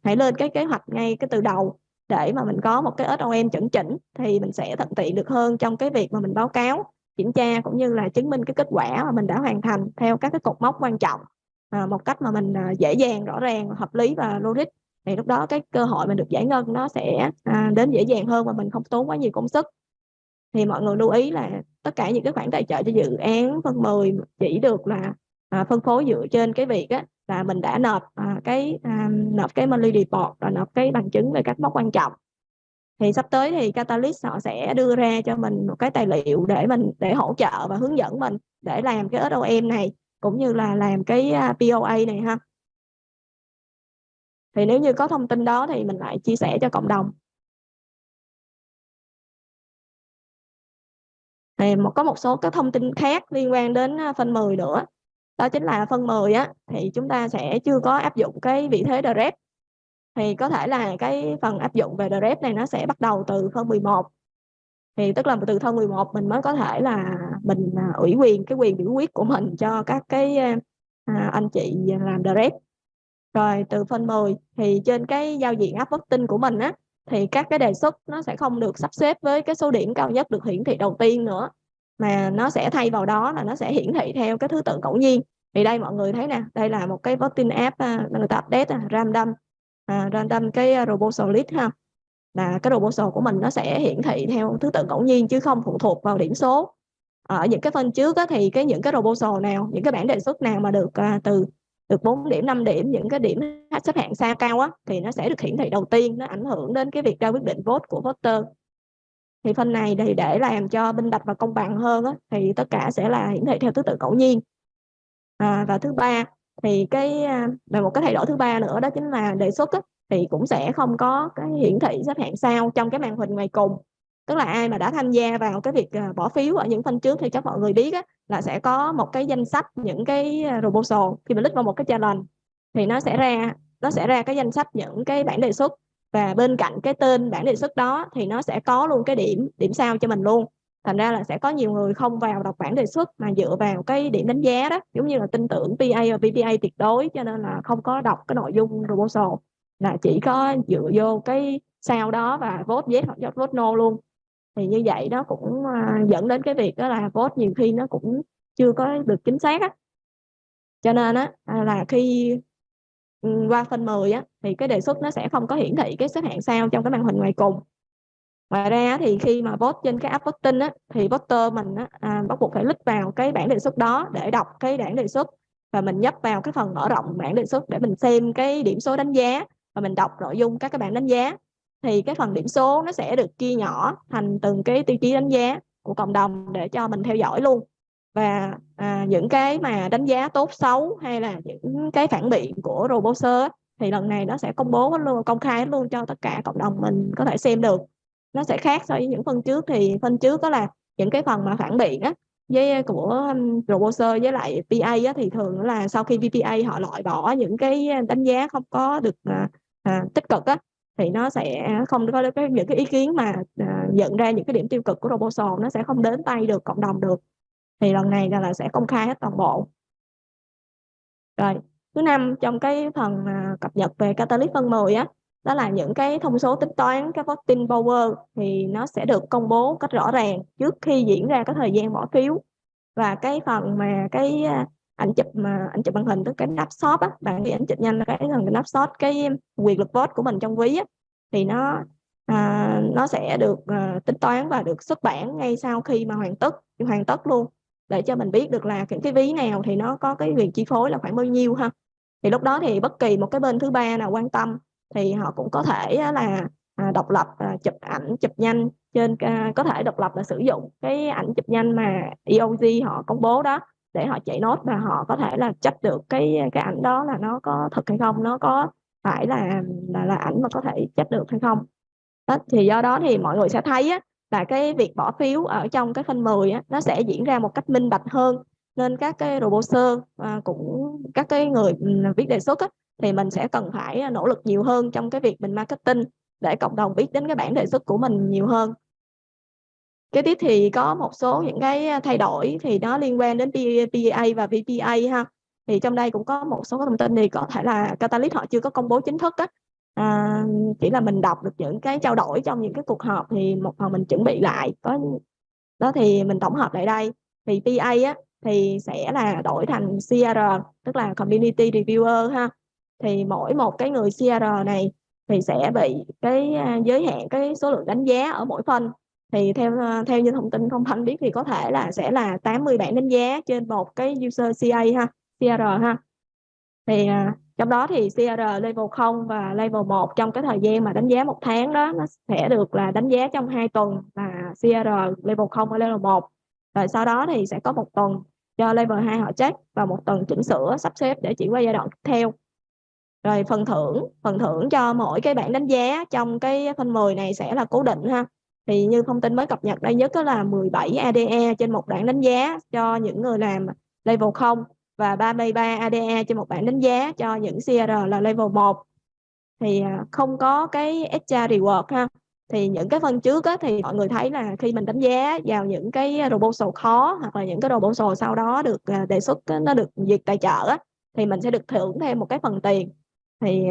hãy lên cái kế hoạch ngay cái từ đầu để mà mình có một cái SOM chuẩn chỉnh thì mình sẽ thuận tiện được hơn trong cái việc mà mình báo cáo, kiểm tra cũng như là chứng minh cái kết quả mà mình đã hoàn thành theo các cái cột mốc quan trọng một cách mà mình dễ dàng, rõ ràng, hợp lý và logic. Thì lúc đó cái cơ hội mình được giải ngân nó sẽ đến dễ dàng hơn và mình không tốn quá nhiều công sức. Thì mọi người lưu ý là tất cả những cái khoản tài trợ cho dự án phân 10 chỉ được là phân phối dựa trên cái việc á, là mình đã nộp cái monthly report và nộp cái bằng chứng về các mốc quan trọng. Thì sắp tới thì Catalyst họ sẽ đưa ra cho mình một cái tài liệu để mình hỗ trợ và hướng dẫn mình để làm cái SOM này cũng như là làm cái POA này ha. Thì nếu như có thông tin đó thì mình lại chia sẻ cho cộng đồng. Thì có một số các thông tin khác liên quan đến phân 10 nữa. Đó chính là phân 10 á, thì chúng ta sẽ chưa có áp dụng cái vị thế DRep. Thì có thể là cái phần áp dụng về DRep này nó sẽ bắt đầu từ phân 11. Thì tức là từ phân 11 mình mới có thể là mình ủy quyền cái quyền biểu quyết của mình cho các cái anh chị làm DRep. Rồi từ phân 10 thì trên cái giao diện app voting của mình á, thì các cái đề xuất nó sẽ không được sắp xếp với cái số điểm cao nhất được hiển thị đầu tiên nữa, mà nó sẽ thay vào đó là nó sẽ hiển thị theo cái thứ tự ngẫu nhiên. Thì đây mọi người thấy nè, đây là một cái voting app người ta update random cái proposal list ha, là cái proposal của mình nó sẽ hiển thị theo thứ tự ngẫu nhiên chứ không phụ thuộc vào điểm số. Ở những cái phân trước á, thì những cái proposal nào, những cái bản đề xuất nào mà được 4 điểm, 5 điểm, những cái điểm xếp hạng xa cao á, thì nó sẽ được hiển thị đầu tiên, nó ảnh hưởng đến cái việc ra quyết định vote của voter. Thì phần này thì để làm cho minh bạch và công bằng hơn á, thì tất cả sẽ là hiển thị theo thứ tự ngẫu nhiên. Và thứ ba thì một cái thay đổi thứ ba nữa đó chính là đề xuất á, thì cũng sẽ không có cái hiển thị xếp hạng sao trong cái màn hình ngoài cùng. Tức là ai mà đã tham gia vào cái việc bỏ phiếu ở những phần trước thì chắc mọi người biết á, là sẽ có một cái danh sách những cái proposal. Khi mình click vào một cái challenge thì nó sẽ ra cái danh sách những cái bản đề xuất, và bên cạnh cái tên bản đề xuất đó thì nó sẽ có luôn cái điểm sao cho mình luôn. Thành ra là sẽ có nhiều người không vào đọc bản đề xuất mà dựa vào cái điểm đánh giá đó, giống như là tin tưởng PA và VPA tuyệt đối cho nên là không có đọc cái nội dung proposal, là chỉ có dựa vô cái sao đó và vote yes hoặc vote no luôn. Thì như vậy nó cũng dẫn đến cái việc đó là vote nhiều khi nó cũng chưa có được chính xác á. Cho nên á, là khi qua phân 10 á, thì cái đề xuất nó sẽ không có hiển thị cái xếp hạng sao trong cái màn hình ngoài cùng. Ngoài ra thì khi mà vote trên cái app voting á, thì voter mình bắt buộc phải click vào cái bản đề xuất đó để đọc cái bản đề xuất. và mình nhấp vào cái phần mở rộng bảng đề xuất để mình xem cái điểm số đánh giá và mình đọc nội dung các cái bảng đánh giá. Thì cái phần điểm số nó sẽ được chia nhỏ thành từng cái tiêu chí đánh giá của cộng đồng để cho mình theo dõi luôn. Và những cái mà đánh giá tốt xấu hay là những cái phản biện của Roboser thì lần này nó sẽ công bố luôn, công khai luôn cho tất cả cộng đồng mình có thể xem được. Nó sẽ khác so với những phần trước, thì phần trước đó là những cái phần mà phản biện á, với của Roboser với lại PA á, thì thường là sau khi VPA họ loại bỏ những cái đánh giá không có được tích cực á, thì nó sẽ không có những cái ý kiến mà dẫn ra những cái điểm tiêu cực của Roboser, nó sẽ không đến tay được cộng đồng được. Thì lần này là sẽ công khai hết toàn bộ. Rồi, thứ năm trong cái phần cập nhật về Catalyst phần 10 á, đó là những cái thông số tính toán cái voting power thì nó sẽ được công bố cách rõ ràng trước khi diễn ra cái thời gian bỏ phiếu. Và cái phần mà cái ảnh chụp màn hình, tức cái nắp shop á, bạn đi ảnh chụp nhanh cái nắp shop cái quyền lực vote của mình trong ví á, thì nó sẽ được tính toán và được xuất bản ngay sau khi mà hoàn tất luôn, để cho mình biết được là những cái ví nào thì nó có cái quyền chi phối là khoảng bao nhiêu ha. Thì lúc đó thì bất kỳ một cái bên thứ ba nào quan tâm thì họ cũng có thể là độc lập chụp ảnh chụp nhanh trên, có thể độc lập là sử dụng cái ảnh chụp nhanh mà EOG họ công bố đó để họ chạy nốt, và họ có thể là check được cái ảnh đó là nó có thật hay không, nó có phải là ảnh mà có thể check được hay không. Đó, thì do đó thì mọi người sẽ thấy á, là cái việc bỏ phiếu ở trong cái phần 10 á, nó sẽ diễn ra một cách minh bạch hơn, nên các cái Roboser cũng các cái người viết đề xuất á, thì mình sẽ cần phải nỗ lực nhiều hơn trong cái việc mình marketing để cộng đồng biết đến cái bản đề xuất của mình nhiều hơn. Kế tiếp thì có một số những cái thay đổi thì nó liên quan đến PA và VPA ha. Thì trong đây cũng có một số thông tin thì có thể là Catalyst họ chưa có công bố chính thức á. Chỉ là mình đọc được những cái trao đổi trong những cái cuộc họp, thì một phần mình chuẩn bị lại có đó thì mình tổng hợp lại đây. Thì PA á, thì sẽ là đổi thành CR, tức là Community Reviewer ha. Thì mỗi một cái người CR này thì sẽ bị cái giới hạn cái số lượng đánh giá ở mỗi phần. Thì theo như thông tin không thanh biết thì có thể là sẽ là 80 bản đánh giá trên một cái user CR ha. Thì trong đó thì CR level 0 và level 1 trong cái thời gian mà đánh giá 1 tháng đó, nó sẽ được là đánh giá trong 2 tuần là CR level 0 và level 1. Rồi sau đó thì sẽ có 1 tuần cho level 2 họ check và 1 tuần chỉnh sửa sắp xếp để chuyển qua giai đoạn tiếp theo. Rồi phần thưởng cho mỗi cái bản đánh giá trong cái phần 10 này sẽ là cố định ha. Thì như thông tin mới cập nhật đây nhất đó là 17 ADA trên một bản đánh giá cho những người làm level 0 và 33 ADA trên một bản đánh giá cho những CR là level 1. Thì không có cái extra reward ha. Thì những cái phần trước á, thì mọi người thấy là khi mình đánh giá vào những cái proposal khó hoặc là những cái proposal sau đó được đề xuất nó được duyệt tài trợ á, thì mình sẽ được thưởng thêm một cái phần tiền. Thì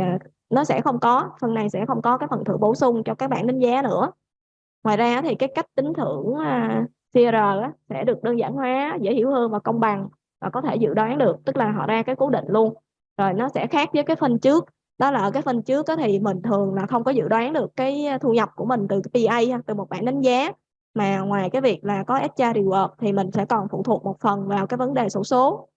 nó sẽ không có, phần này sẽ không có cái phần thưởng bổ sung cho các bạn đánh giá nữa. Ngoài ra thì cái cách tính thưởng CR sẽ được đơn giản hóa, dễ hiểu hơn và công bằng và có thể dự đoán được, tức là họ ra cái cố định luôn. Rồi nó sẽ khác với cái phần trước, đó là ở cái phần trước thì mình thường là không có dự đoán được cái thu nhập của mình từ cái PA, từ một bản đánh giá, mà ngoài cái việc là có extra reward thì mình sẽ còn phụ thuộc một phần vào cái vấn đề xổ số.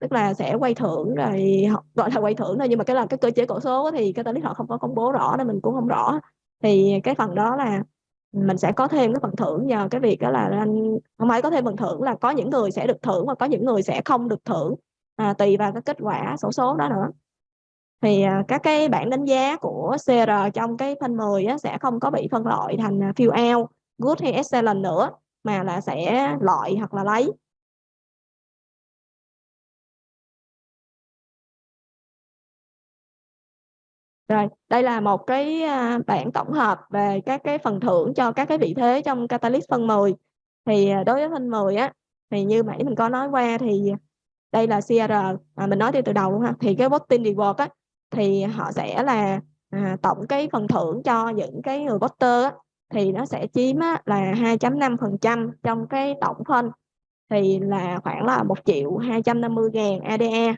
Tức là sẽ quay thưởng, rồi gọi là quay thưởng thôi, nhưng mà cái là cái cơ chế cổ số thì Catalyst họ không có công bố rõ nên mình cũng không rõ. Thì cái phần đó là mình sẽ có thêm cái phần thưởng nhờ cái việc đó là không phải có thêm phần thưởng là có những người sẽ được thưởng và có những người sẽ không được thưởng, tùy vào cái kết quả xổ số đó nữa. Thì các cái bản đánh giá của CR trong cái phần 10 á, sẽ không có bị phân loại thành fill out, good hay excellent nữa, mà là sẽ loại hoặc là lấy. Rồi, đây là một cái bảng tổng hợp về các cái phần thưởng cho các cái vị thế trong Catalyst phần 10. Thì đối với phần 10 á, thì như nãy mình có nói qua thì đây là CR, mình nói từ đầu luôn ha. Thì cái voting reward á, thì họ sẽ là tổng cái phần thưởng cho những cái người voter á, thì nó sẽ chiếm á, là 2.5% trong cái tổng phân, thì là khoảng là 1.250.000 ADA.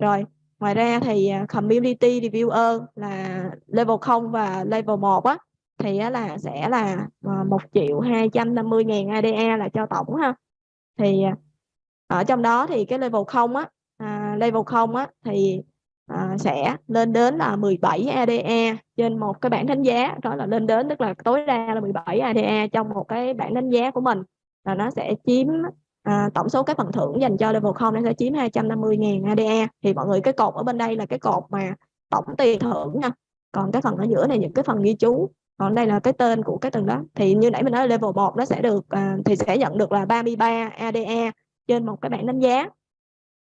Rồi. Ngoài ra thì Community Reviewer là level 0 và level 1 á, thì là sẽ là 1.250.000 ADA là cho tổng ha. Thì ở trong đó thì cái level 0 á, level 0 á, thì sẽ lên đến là 17 ADA trên một cái bảng đánh giá. Đó là lên đến, tức là tối đa là 17 ADA trong một cái bảng đánh giá của mình. Là nó sẽ chiếm tổng số các phần thưởng dành cho level 0 nó sẽ chiếm 250.000 ADA. Thì mọi người, cái cột ở bên đây là cái cột mà tổng tiền thưởng nha. Còn cái phần ở giữa này những cái phần ghi chú. Còn đây là cái tên của cái từng đó. Thì như nãy mình nói level 1 nó sẽ được thì sẽ nhận được là 33 ADA trên một cái bảng đánh giá.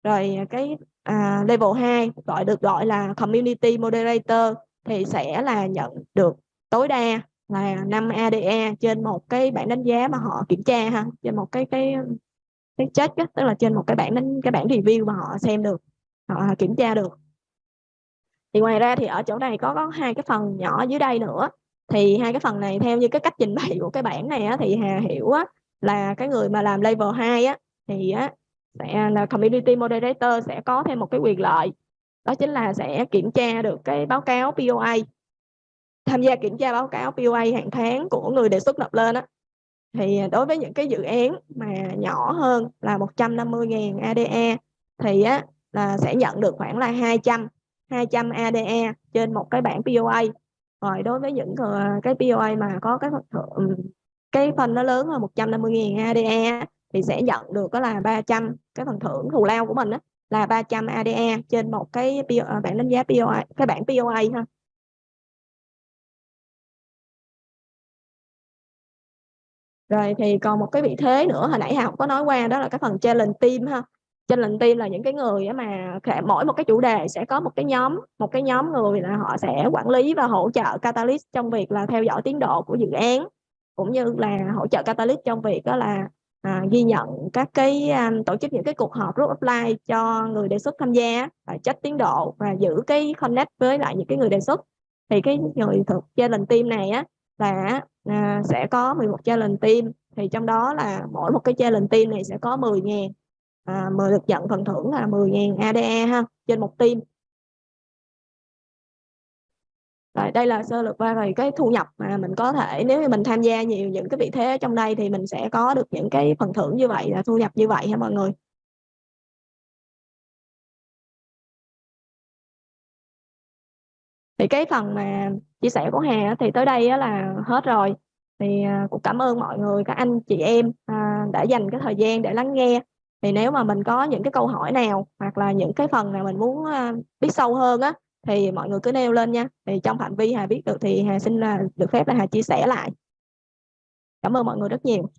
Rồi cái level 2 được gọi là community moderator thì sẽ là nhận được tối đa là 5 ADA trên một cái bảng đánh giá mà họ kiểm tra ha, trên một cái check đó, tức là trên một cái bảng review mà họ xem được, họ kiểm tra được. Thì ngoài ra thì ở chỗ này có hai cái phần nhỏ dưới đây nữa. Thì hai cái phần này theo như cái cách trình bày của cái bảng này á, thì Hà hiểu á, là cái người mà làm level 2 á, thì sẽ là community moderator sẽ có thêm một cái quyền lợi, đó chính là sẽ kiểm tra được cái báo cáo POA, tham gia kiểm tra báo cáo POA hàng tháng của người đề xuất nộp lên á. Thì đối với những cái dự án mà nhỏ hơn là 150.000 ADA thì là sẽ nhận được khoảng là 200 ADA trên một cái bảng POA. Rồi đối với những cái POA mà có cái phần nó lớn hơn 150.000 ADA thì sẽ nhận được đó là 300, cái phần thưởng thù lao của mình đó, là 300 ADA trên một cái bảng đánh giá POA, cái bảng POA ha. Rồi thì còn một cái vị thế nữa hồi nãy Hà cũng có nói qua, đó là cái phần challenge team ha. Challenge team là những cái người mà mỗi một cái chủ đề sẽ có một cái nhóm người là họ sẽ quản lý và hỗ trợ Catalyst trong việc là theo dõi tiến độ của dự án, cũng như là hỗ trợ Catalyst trong việc đó là ghi nhận các cái tổ chức những cái cuộc họp group offline cho người đề xuất tham gia, check tiến độ và giữ cái connect với lại những cái người đề xuất. Thì cái người thuộc challenge team này á là sẽ có 11 challenge team, thì trong đó là mỗi một cái challenge team này sẽ có 10.000 mà được nhận phần thưởng là 10.000 ADA ha, trên một team. Rồi, đây là sơ lược qua về cái thu nhập mà mình có thể, nếu như mình tham gia nhiều những cái vị thế ở trong đây thì mình sẽ có được những cái phần thưởng như vậy, là thu nhập như vậy hả mọi người. Thì cái phần mà chia sẻ của Hà thì tới đây là hết rồi. Thì cũng cảm ơn mọi người, các anh chị em đã dành cái thời gian để lắng nghe. Thì nếu mà mình có những cái câu hỏi nào hoặc là những cái phần nào mình muốn biết sâu hơn á, thì mọi người cứ nêu lên nha. Thì trong phạm vi Hà biết được thì Hà xin được phép là Hà chia sẻ lại. Cảm ơn mọi người rất nhiều.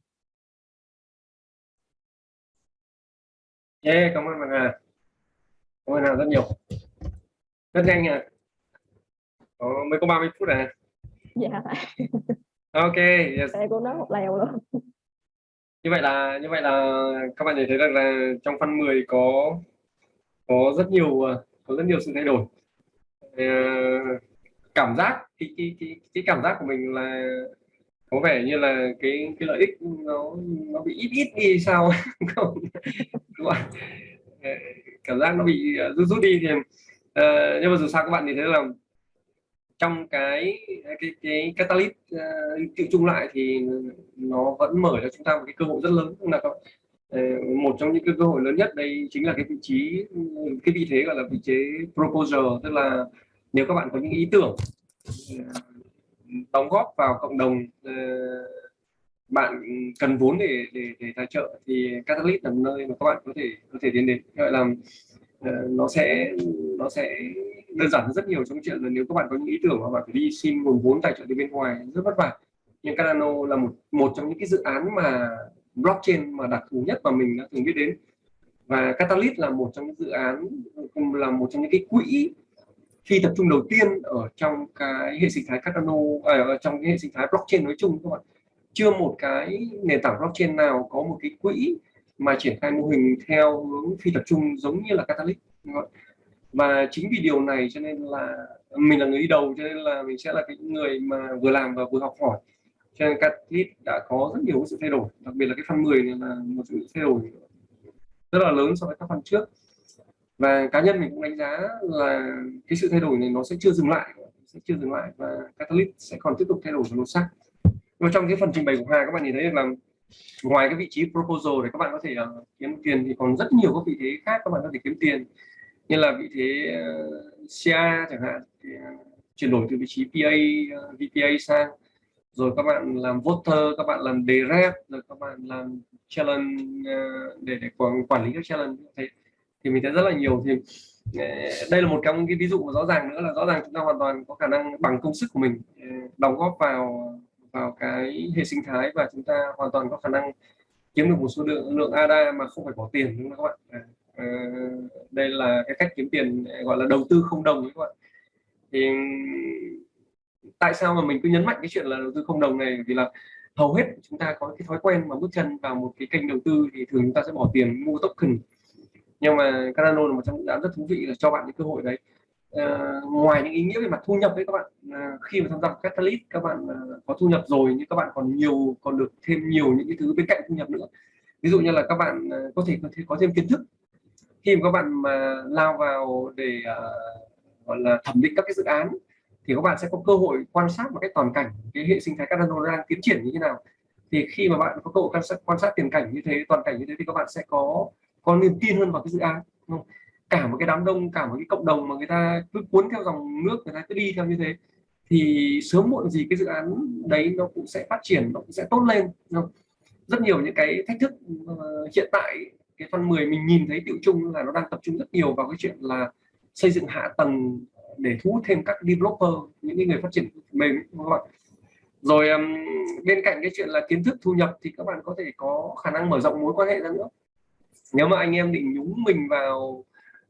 Yeah, cảm ơn mọi người. Cảm ơn Hà rất nhiều. Rất nhanh nha. Mới có 30 phút à. Dạ. Yeah. Ok. Yes. Cô nói một lèo luôn. Như vậy là các bạn thấy rằng là trong Fund 10 có rất nhiều sự thay đổi. Cảm giác cái cảm giác của mình là có vẻ như là cái lợi ích nó bị ít đi sao. Cảm giác nó bị rút đi thì nhưng mà dù sao các bạn nhìn thấy là trong cái Catalyst tự chung lại thì nó vẫn mở cho chúng ta một cái cơ hội rất lớn. Là một trong những cái cơ hội lớn nhất đây chính là cái vị thế gọi là vị thế proposal, tức là nếu các bạn có những ý tưởng đóng góp vào cộng đồng, bạn cần vốn để tài trợ thì Catalyst là nơi mà các bạn có thể tiến đến. Gọi là nó sẽ đơn giản rất nhiều trong chuyện là nếu các bạn có những ý tưởng mà bạn phải đi xin nguồn vốn tài trợ từ bên ngoài rất vất vả. Nhưng Cardano là một trong những cái dự án mà blockchain mà đặc thù nhất mà mình đã từng biết đến, và Catalyst là một trong những dự án, là một trong những cái quỹ phi tập trung đầu tiên ở trong cái hệ sinh thái Cardano, trong cái hệ sinh thái blockchain nói chung. Các bạn chưa một cái nền tảng blockchain nào có một cái quỹ mà triển khai mô hình theo hướng phi tập trung giống như là Catalyst. Và chính vì điều này cho nên là mình là người đi đầu, cho nên là mình sẽ là cái người mà vừa làm và vừa học hỏi. Cho nên Catalyst đã có rất nhiều sự thay đổi, đặc biệt là cái Fund 10 này là một sự thay đổi rất là lớn so với các Fund trước. Và cá nhân mình cũng đánh giá là cái sự thay đổi này nó sẽ chưa dừng lại và Catalyst sẽ còn tiếp tục thay đổi và lột xác. Và trong cái phần trình bày của Hà, các bạn nhìn thấy là ngoài cái vị trí proposal để các bạn có thể kiếm tiền thì còn rất nhiều các vị thế khác các bạn có thể kiếm tiền. Như là vị thế CR chẳng hạn, chuyển đổi từ vị trí PA, VPA sang, rồi các bạn làm voter, các bạn làm DRep, rồi các bạn làm challenge để quản lý các challenge thì mình thấy rất là nhiều. Thì đây là một trong cái ví dụ rõ ràng nữa, là rõ ràng chúng ta hoàn toàn có khả năng bằng công sức của mình đóng góp vào cái hệ sinh thái, và chúng ta hoàn toàn có khả năng kiếm được một số lượng ADA mà không phải bỏ tiền, đúng không các bạn? Đây là cái cách kiếm tiền gọi là đầu tư không đồng, các bạn. Thì tại sao mà mình cứ nhấn mạnh cái chuyện là đầu tư không đồng này? Vì là hầu hết chúng ta có cái thói quen mà bước chân vào một cái kênh đầu tư thì thường chúng ta sẽ bỏ tiền mua token, nhưng mà Cardano là một trong những dự án rất thú vị là cho bạn những cơ hội đấy. Ngoài những ý nghĩa về mặt thu nhập đấy các bạn, khi mà tham gia Catalyst các bạn có thu nhập rồi, nhưng các bạn còn được thêm nhiều những cái thứ bên cạnh thu nhập nữa. Ví dụ như là các bạn có thể có thêm kiến thức khi mà các bạn mà lao vào để gọi là thẩm định các cái dự án, thì các bạn sẽ có cơ hội quan sát một cách toàn cảnh cái hệ sinh thái Cardano đang tiến triển như thế nào. Thì khi mà bạn có cơ hội quan sát tiền cảnh như thế, toàn cảnh như thế, thì các bạn sẽ có niềm tin hơn vào cái dự án, đúng không? Cả một cái đám đông, cả một cái cộng đồng mà người ta cứ cuốn theo dòng nước, người ta cứ đi theo như thế, thì sớm muộn gì cái dự án đấy nó cũng sẽ phát triển, nó cũng sẽ tốt lên, đúng không? Rất nhiều những cái thách thức hiện tại cái phần 10 mình nhìn thấy tiểu chung là nó đang tập trung rất nhiều vào cái chuyện là xây dựng hạ tầng để thu hút thêm các developer, những người phát triển mềm, đúng không? Rồi bên cạnh cái chuyện là kiến thức, thu nhập, thì các bạn có thể có khả năng mở rộng mối quan hệ ra nữa. Nếu mà anh em định nhúng mình vào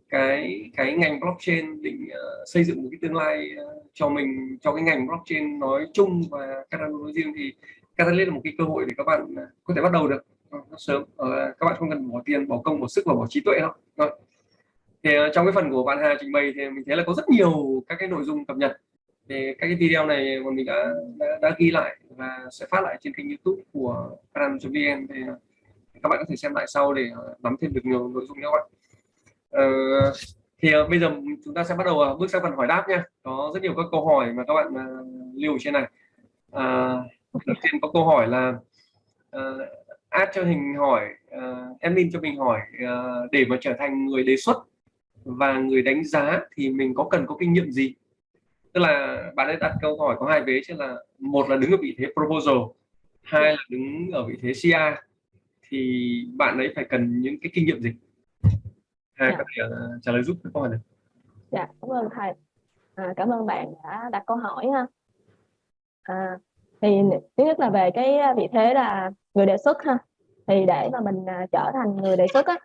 cái ngành blockchain, định xây dựng một cái tương lai cho mình, cho cái ngành blockchain nói chung và Cardano nói riêng, thì Catalyst là một cái cơ hội để các bạn có thể bắt đầu được sớm. Các bạn không cần bỏ tiền, bỏ công, bỏ sức và bỏ trí tuệ đâu. Rồi. Thì trong cái phần của bạn Hà trình bày thì mình thấy là có rất nhiều các cái nội dung cập nhật. Thì các cái video này mà mình đã ghi lại và sẽ phát lại trên kênh YouTube của Cardano VN, thì các bạn có thể xem lại sau để nắm thêm được nhiều nội dung nữa các bạn. Thì bây giờ chúng ta sẽ bắt đầu bước sang phần hỏi đáp nha. Có rất nhiều các câu hỏi mà các bạn lưu trên này. Đầu tiên có câu hỏi là add cho hình hỏi, admin cho mình hỏi để mà trở thành người đề xuất và người đánh giá thì mình cần có kinh nghiệm gì? Tức là bạn ấy đặt câu hỏi có hai vế, chứ là một là đứng ở vị thế proposal, hai là đứng ở vị thế CR, thì bạn ấy phải cần những cái kinh nghiệm gì? Hai có thể trả lời giúp câu hỏi này. Dạ, cảm ơn thầy. Cảm ơn bạn đã đặt câu hỏi ha. Thì thứ nhất là về cái vị thế là người đề xuất ha, thì để mà mình trở thành người đề xuất á,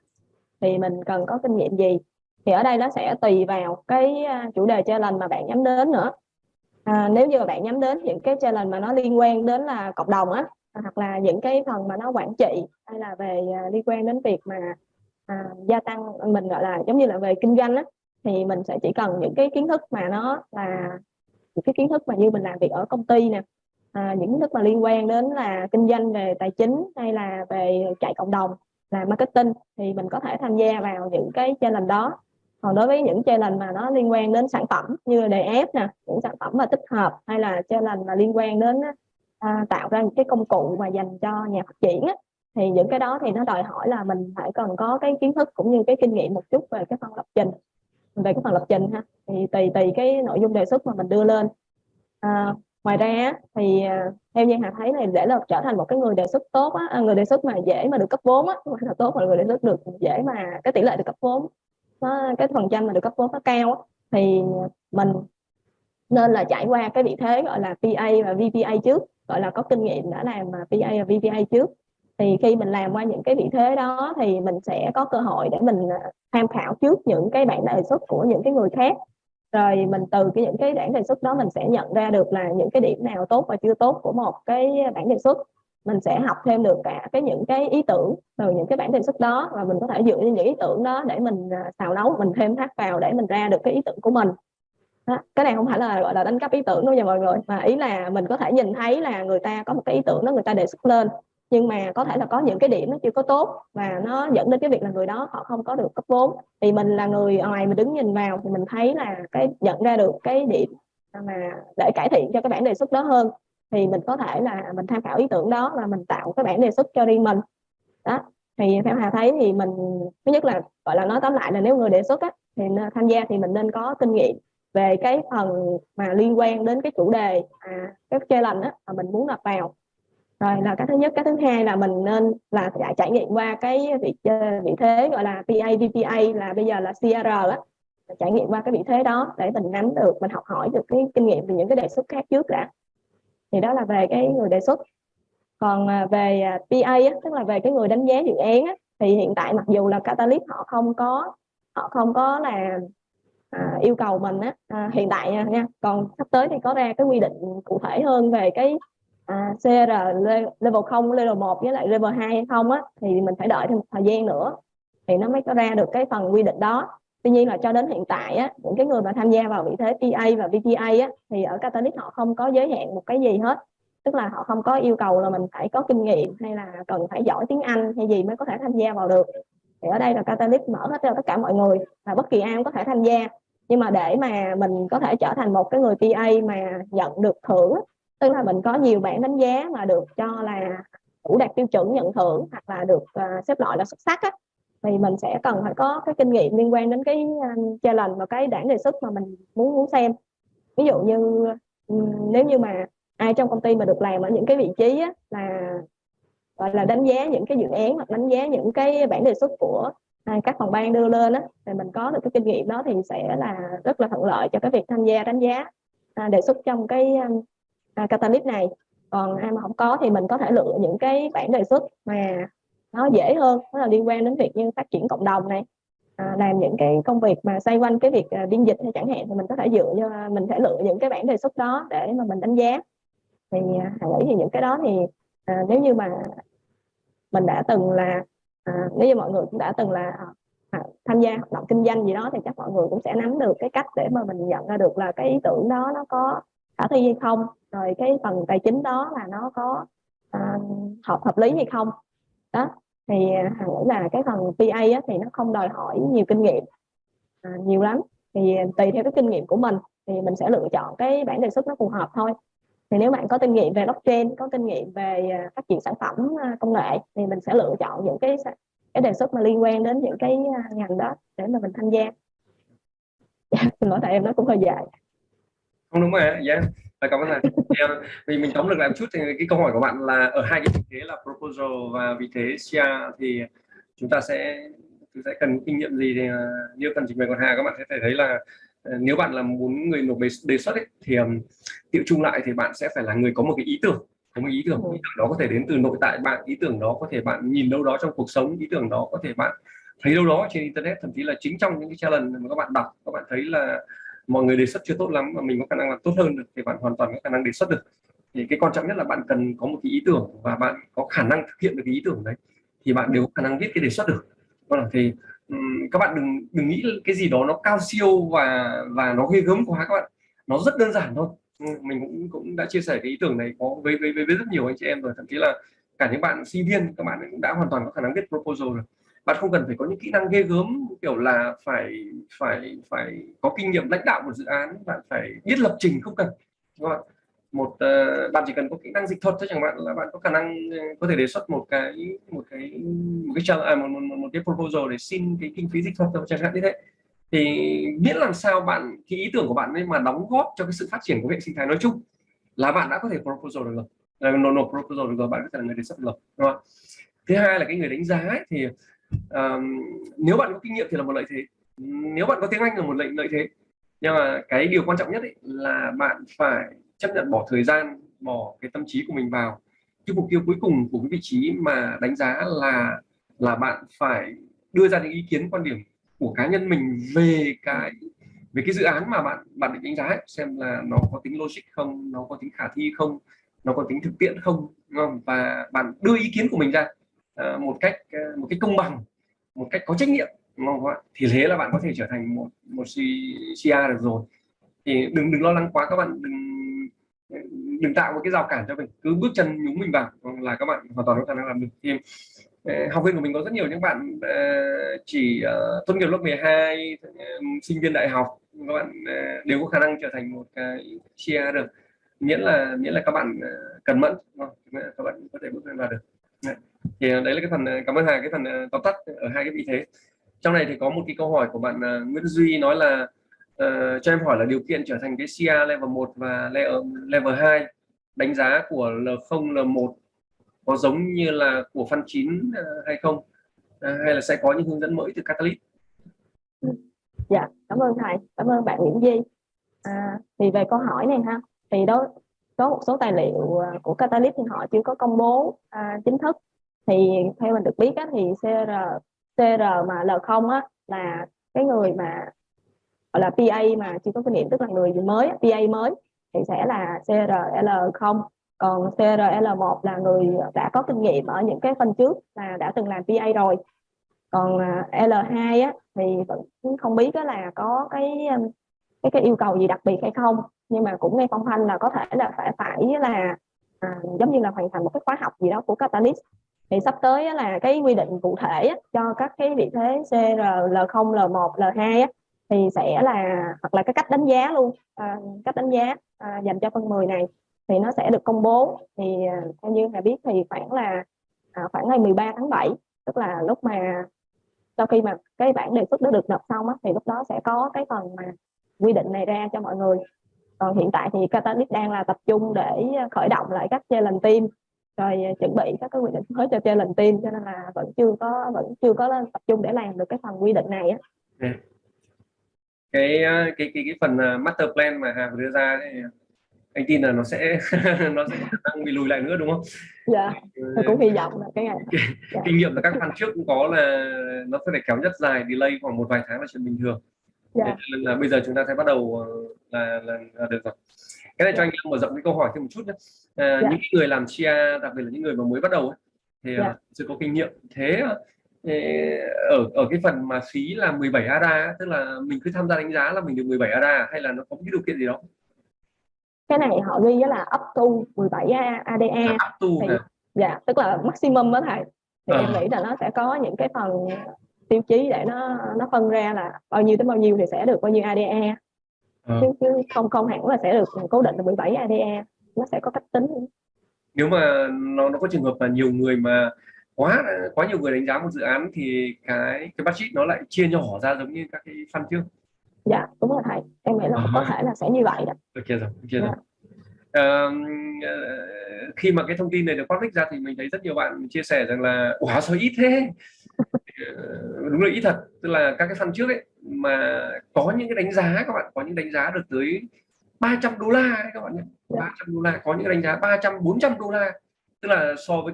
thì mình cần có kinh nghiệm gì? Thì ở đây nó sẽ tùy vào cái chủ đề challenge mà bạn nhắm đến nữa. Nếu như bạn nhắm đến những cái challenge mà nó liên quan đến là cộng đồng á, hoặc là những cái phần mà nó quản trị, hay là về liên quan đến việc mà gia tăng, mình gọi là giống như là về kinh doanh á, thì mình sẽ chỉ cần những cái kiến thức mà nó là những cái kiến thức mà như mình làm việc ở công ty nè, những kiến thức mà liên quan đến là kinh doanh về tài chính, hay là về chạy cộng đồng, là marketing, thì mình có thể tham gia vào những cái challenge đó. Còn đối với những challenge mà nó liên quan đến sản phẩm như DRep nè, những sản phẩm mà tích hợp, hay là challenge mà liên quan đến tạo ra những cái công cụ mà dành cho nhà phát triển á, thì những cái đó thì nó đòi hỏi là mình phải cần có cái kiến thức cũng như cái kinh nghiệm một chút về cái phần lập trình, ha, thì tùy cái nội dung đề xuất mà mình đưa lên. Ngoài ra thì theo như Hà thấy này, để là trở thành một cái người đề xuất tốt á, người đề xuất mà dễ mà được cấp vốn á, là tốt, mà người đề xuất được dễ mà cái tỷ lệ được cấp vốn, cái phần trăm mà được cấp vốn nó cao á, thì mình nên là trải qua cái vị thế gọi là PA và VPA trước, gọi là có kinh nghiệm đã làm PA và VPA trước. Thì khi mình làm qua những cái vị thế đó thì mình sẽ có cơ hội để mình tham khảo trước những cái bản đề xuất của những cái người khác. Rồi mình từ những cái bản đề xuất đó mình sẽ nhận ra được là những cái điểm nào tốt và chưa tốt của một cái bản đề xuất. Mình sẽ học thêm được cả những cái ý tưởng từ những cái bản đề xuất đó, và mình có thể dựa trên những ý tưởng đó để mình xào nấu, mình thêm thắt vào để mình ra được cái ý tưởng của mình. Đó. Cái này không phải là gọi là đánh cắp ý tưởng đâu nha mọi người, mà ý là mình có thể nhìn thấy là người ta có một cái ý tưởng đó, người ta đề xuất lên, nhưng mà có thể là có những cái điểm nó chưa có tốt và nó dẫn đến cái việc là người đó họ không có được cấp vốn. Thì mình là người ngoài, mình đứng nhìn vào thì mình thấy là nhận ra được cái điểm mà để cải thiện cho cái bản đề xuất đó hơn, thì mình có thể là mình tham khảo ý tưởng đó và mình tạo cái bản đề xuất cho riêng mình. Đó, thì theo Hà thấy thì mình thứ nhất là gọi là nói tóm lại là nếu người đề xuất á, thì tham gia thì mình nên có kinh nghiệm về cái phần mà liên quan đến cái chủ đề cái challenge đó mà mình muốn nạp vào. Rồi là cái thứ nhất. Cái thứ hai là mình nên là trải nghiệm qua cái vị thế gọi là PA, VPA là bây giờ là CR đó. Trải nghiệm qua cái vị thế đó để mình nắm được, mình học hỏi được cái kinh nghiệm từ những cái đề xuất khác trước đã. Thì đó là về cái người đề xuất. Còn về PA á, tức là về cái người đánh giá dự án á, thì hiện tại mặc dù là Catalyst họ không có là yêu cầu mình á, hiện tại nha. Còn sắp tới thì có ra cái quy định cụ thể hơn về cái CR level 0, level 1 với lại level 2 hay không á, thì mình phải đợi thêm một thời gian nữa thì nó mới có ra được cái phần quy định đó. Tuy nhiên là cho đến hiện tại á, những cái người mà tham gia vào vị thế PA và VPA á, thì ở Catalyst họ không có giới hạn một cái gì hết. Tức là họ không có yêu cầu là mình phải có kinh nghiệm hay là cần phải giỏi tiếng Anh hay gì mới có thể tham gia vào được. Thì ở đây là Catalyst mở hết cho tất cả mọi người và bất kỳ ai cũng có thể tham gia. Nhưng mà để mà mình có thể trở thành một cái người PA mà nhận được thưởng, tức là mình có nhiều bản đánh giá mà được cho là đủ đạt tiêu chuẩn nhận thưởng hoặc là được xếp loại là xuất sắc á, thì mình sẽ cần phải có cái kinh nghiệm liên quan đến cái challenge và cái đảng đề xuất mà mình muốn xem. Ví dụ như nếu như mà ai trong công ty mà được làm ở những cái vị trí á, là gọi là đánh giá những cái dự án hoặc đánh giá những cái bản đề xuất của các phòng ban đưa lên á, thì mình có được cái kinh nghiệm đó thì sẽ là rất là thuận lợi cho cái việc tham gia đánh giá đề xuất trong cái Catalyst này. Còn ai mà không có thì mình có thể lựa những cái bản đề xuất mà nó dễ hơn, nó là liên quan đến việc như phát triển cộng đồng này, làm những cái công việc mà xoay quanh cái việc biên dịch hay chẳng hạn, thì mình có thể lựa những cái bản đề xuất đó để mà mình đánh giá. Thì Hà nghĩ thì những cái đó thì nếu như mà mình đã từng là nếu như mọi người cũng đã từng là tham gia hoạt động kinh doanh gì đó thì chắc mọi người cũng sẽ nắm được cái cách để mà mình nhận ra được là cái ý tưởng đó nó có khả thi hay không, rồi cái phần tài chính đó là nó có hợp lý hay không. Đó thì Hà nghĩ là cái phần PA á, thì nó không đòi hỏi nhiều kinh nghiệm nhiều lắm, thì tùy theo cái kinh nghiệm của mình thì mình sẽ lựa chọn cái bản đề xuất nó phù hợp thôi. Thì nếu bạn có kinh nghiệm về blockchain, có kinh nghiệm về phát triển sản phẩm công nghệ thì mình sẽ lựa chọn những cái đề xuất mà liên quan đến những cái ngành đó để mà mình tham gia. Xin lỗi tại em nó cũng hơi dài. Không đúng rồi, dạ. Cảm ơn. Vì mình tóm lược lại một chút thì cái câu hỏi của bạn là ở hai cái vị thế là proposal và vị thế CR thì chúng ta sẽ cần kinh nghiệm gì, thì như phần trình bày của Hà các bạn sẽ thấy là nếu bạn là muốn người nộp đề xuất ấy, thì tiệu chung lại thì bạn sẽ phải là người có một cái ý tưởng. Ý tưởng đó có thể đến từ nội tại bạn, ý tưởng đó có thể bạn nhìn đâu đó trong cuộc sống, ý tưởng đó có thể bạn thấy đâu đó trên internet, thậm chí là chính trong những cái challenge mà các bạn đọc, các bạn thấy là mọi người đề xuất chưa tốt lắm mà mình có khả năng làm tốt hơn được thì bạn hoàn toàn có khả năng đề xuất được. Thì cái quan trọng nhất là bạn cần có một cái ý tưởng và bạn có khả năng thực hiện được cái ý tưởng đấy thì bạn đều có khả năng viết cái đề xuất được. Thì các bạn đừng nghĩ cái gì đó nó cao siêu và nó ghê gớm quá các bạn, nó rất đơn giản thôi. Mình cũng đã chia sẻ cái ý tưởng này có với rất nhiều anh chị em rồi, thậm chí là cả những bạn sinh viên các bạn cũng đã hoàn toàn có khả năng viết proposal rồi. Bạn không cần phải có những kỹ năng ghê gớm kiểu là phải có kinh nghiệm lãnh đạo một dự án, bạn phải biết lập trình, không cần. Đúng không? Bạn chỉ cần có kỹ năng dịch thuật thôi chẳng hạn là bạn có khả năng có thể đề xuất một cái proposal để xin cái kinh phí dịch thuật chẳng hạn như thế. Thì biết làm sao cái ý tưởng của bạn ấy mà đóng góp cho cái sự phát triển của hệ sinh thái nói chung là bạn đã có thể proposal được rồi, nộp proposal được rồi, bạn có thể là người đề xuất được. Đúng không? Thứ hai là cái người đánh giá ấy, thì nếu bạn có kinh nghiệm thì là một lợi thế, nếu bạn có tiếng Anh là một lợi thế, nhưng mà cái điều quan trọng nhất ấy là bạn phải chấp nhận bỏ thời gian, bỏ cái tâm trí của mình vào. Cái mục tiêu cuối cùng của cái vị trí mà đánh giá là bạn phải đưa ra những ý kiến, quan điểm của cá nhân mình về cái dự án mà bạn định đánh giá ấy, xem là nó có tính logic không, nó có tính khả thi không, nó có tính thực tiễn không, và bạn đưa ý kiến của mình ra một cách công bằng, một cách có trách nhiệm, đúng không ạ? Thì thế là bạn có thể trở thành một CR được rồi. Thì đừng lo lắng quá các bạn, đừng tạo một cái rào cản cho mình, cứ bước chân nhúng mình vào là các bạn hoàn toàn có khả năng làm được. Thì học viên của mình có rất nhiều những bạn chỉ tốt nghiệp lớp 12, sinh viên đại học, các bạn đều có khả năng trở thành một cái CR được, miễn là các bạn cẩn mẫn, các bạn có thể bước chân vào được. Thì đấy là cái phần, cảm ơn Hà, cái phần tóm tắt ở hai cái vị thế. Trong này thì có một cái câu hỏi của bạn Nguyễn Duy nói là cho em hỏi là điều kiện trở thành cái CR level 1 và level 2 đánh giá của L0, L1 có giống như là của Fund 9 hay không? Hay là sẽ có những hướng dẫn mới từ Catalyst? Dạ, cảm ơn thầy, cảm ơn bạn Nguyễn Duy. Thì về câu hỏi này ha, thì đó có một số tài liệu của Catalyst thì họ chưa có công bố chính thức. Thì theo mình được biết á, thì CR mà L0 á, là cái người mà gọi là PA mà chưa có kinh nghiệm, tức là người mới, PA mới thì sẽ là CRL0. Còn CRL1 là người đã có kinh nghiệm ở những cái phần trước, là đã từng làm PA rồi. Còn L2 á, thì vẫn không biết á, là có cái yêu cầu gì đặc biệt hay không, nhưng mà cũng nghe phong thanh là có thể là phải là giống như là hoàn thành một cái khóa học gì đó của Catalyst. Thì sắp tới á, là cái quy định cụ thể á, cho các cái vị thế CRL0, L1, L2 á, thì sẽ là hoặc là cái cách đánh giá luôn, cách đánh giá dành cho phần 10 này thì nó sẽ được công bố. Thì theo như Hà biết thì khoảng ngày 13 tháng 7, tức là lúc mà sau khi mà cái bản đề xuất đã được nộp xong á, thì lúc đó sẽ có cái phần mà quy định này ra cho mọi người. Còn hiện tại thì Catalyst đang là tập trung để khởi động lại các challenge team, rồi chuẩn bị các cái quy định mới cho challenge team, cho nên là vẫn chưa có tập trung để làm được cái phần quy định này á. Cái phần master plan mà Hà vừa đưa ra thì anh tin là nó sẽ đang bị lùi lại nữa, đúng không? Dạ, cũng hy vọng là cái này. Dạ. Kinh nghiệm là các phần trước cũng có là nó phải kéo rất dài, delay khoảng một vài tháng là chuyện bình thường. Dạ. Nên là bây giờ chúng ta sẽ bắt đầu là được rồi. Cái này cho anh mở rộng cái câu hỏi thêm một chút nhé. Những người làm CR, đặc biệt là những người mà mới bắt đầu ấy, thì chưa có kinh nghiệm. Thế ở cái phần mà phí là 17 ADA, tức là mình cứ tham gia đánh giá là mình được 17 ADA hay là nó có cái điều kiện gì đó? Cái này họ ghi là up to 17 ADA. Up to thì, dạ, tức là maximum đó thầy. Thì em nghĩ là nó sẽ có những cái phần tiêu chí để nó phân ra là bao nhiêu tới bao nhiêu thì sẽ được bao nhiêu ADA. Chứ không hẳn là sẽ được cố định là 17 ADA, nó sẽ có cách tính. Nếu mà nó có trường hợp là nhiều người mà quá nhiều người đánh giá một dự án thì cái budget nó lại chia nhỏ ra giống như các cái fund trước. Dạ, đúng rồi thầy. Em nghĩ là có thể là sẽ như vậy đó. Ok rồi. Khi mà cái thông tin này được public ra thì mình thấy rất nhiều bạn chia sẻ rằng là ủa sao ít thế? Đúng là ít thật. Tức là các cái fund trước ấy mà có những cái đánh giá, các bạn có những đánh giá được tới $300 ấy, các bạn nhé. $300, có những đánh giá $300, $400. Tức là so với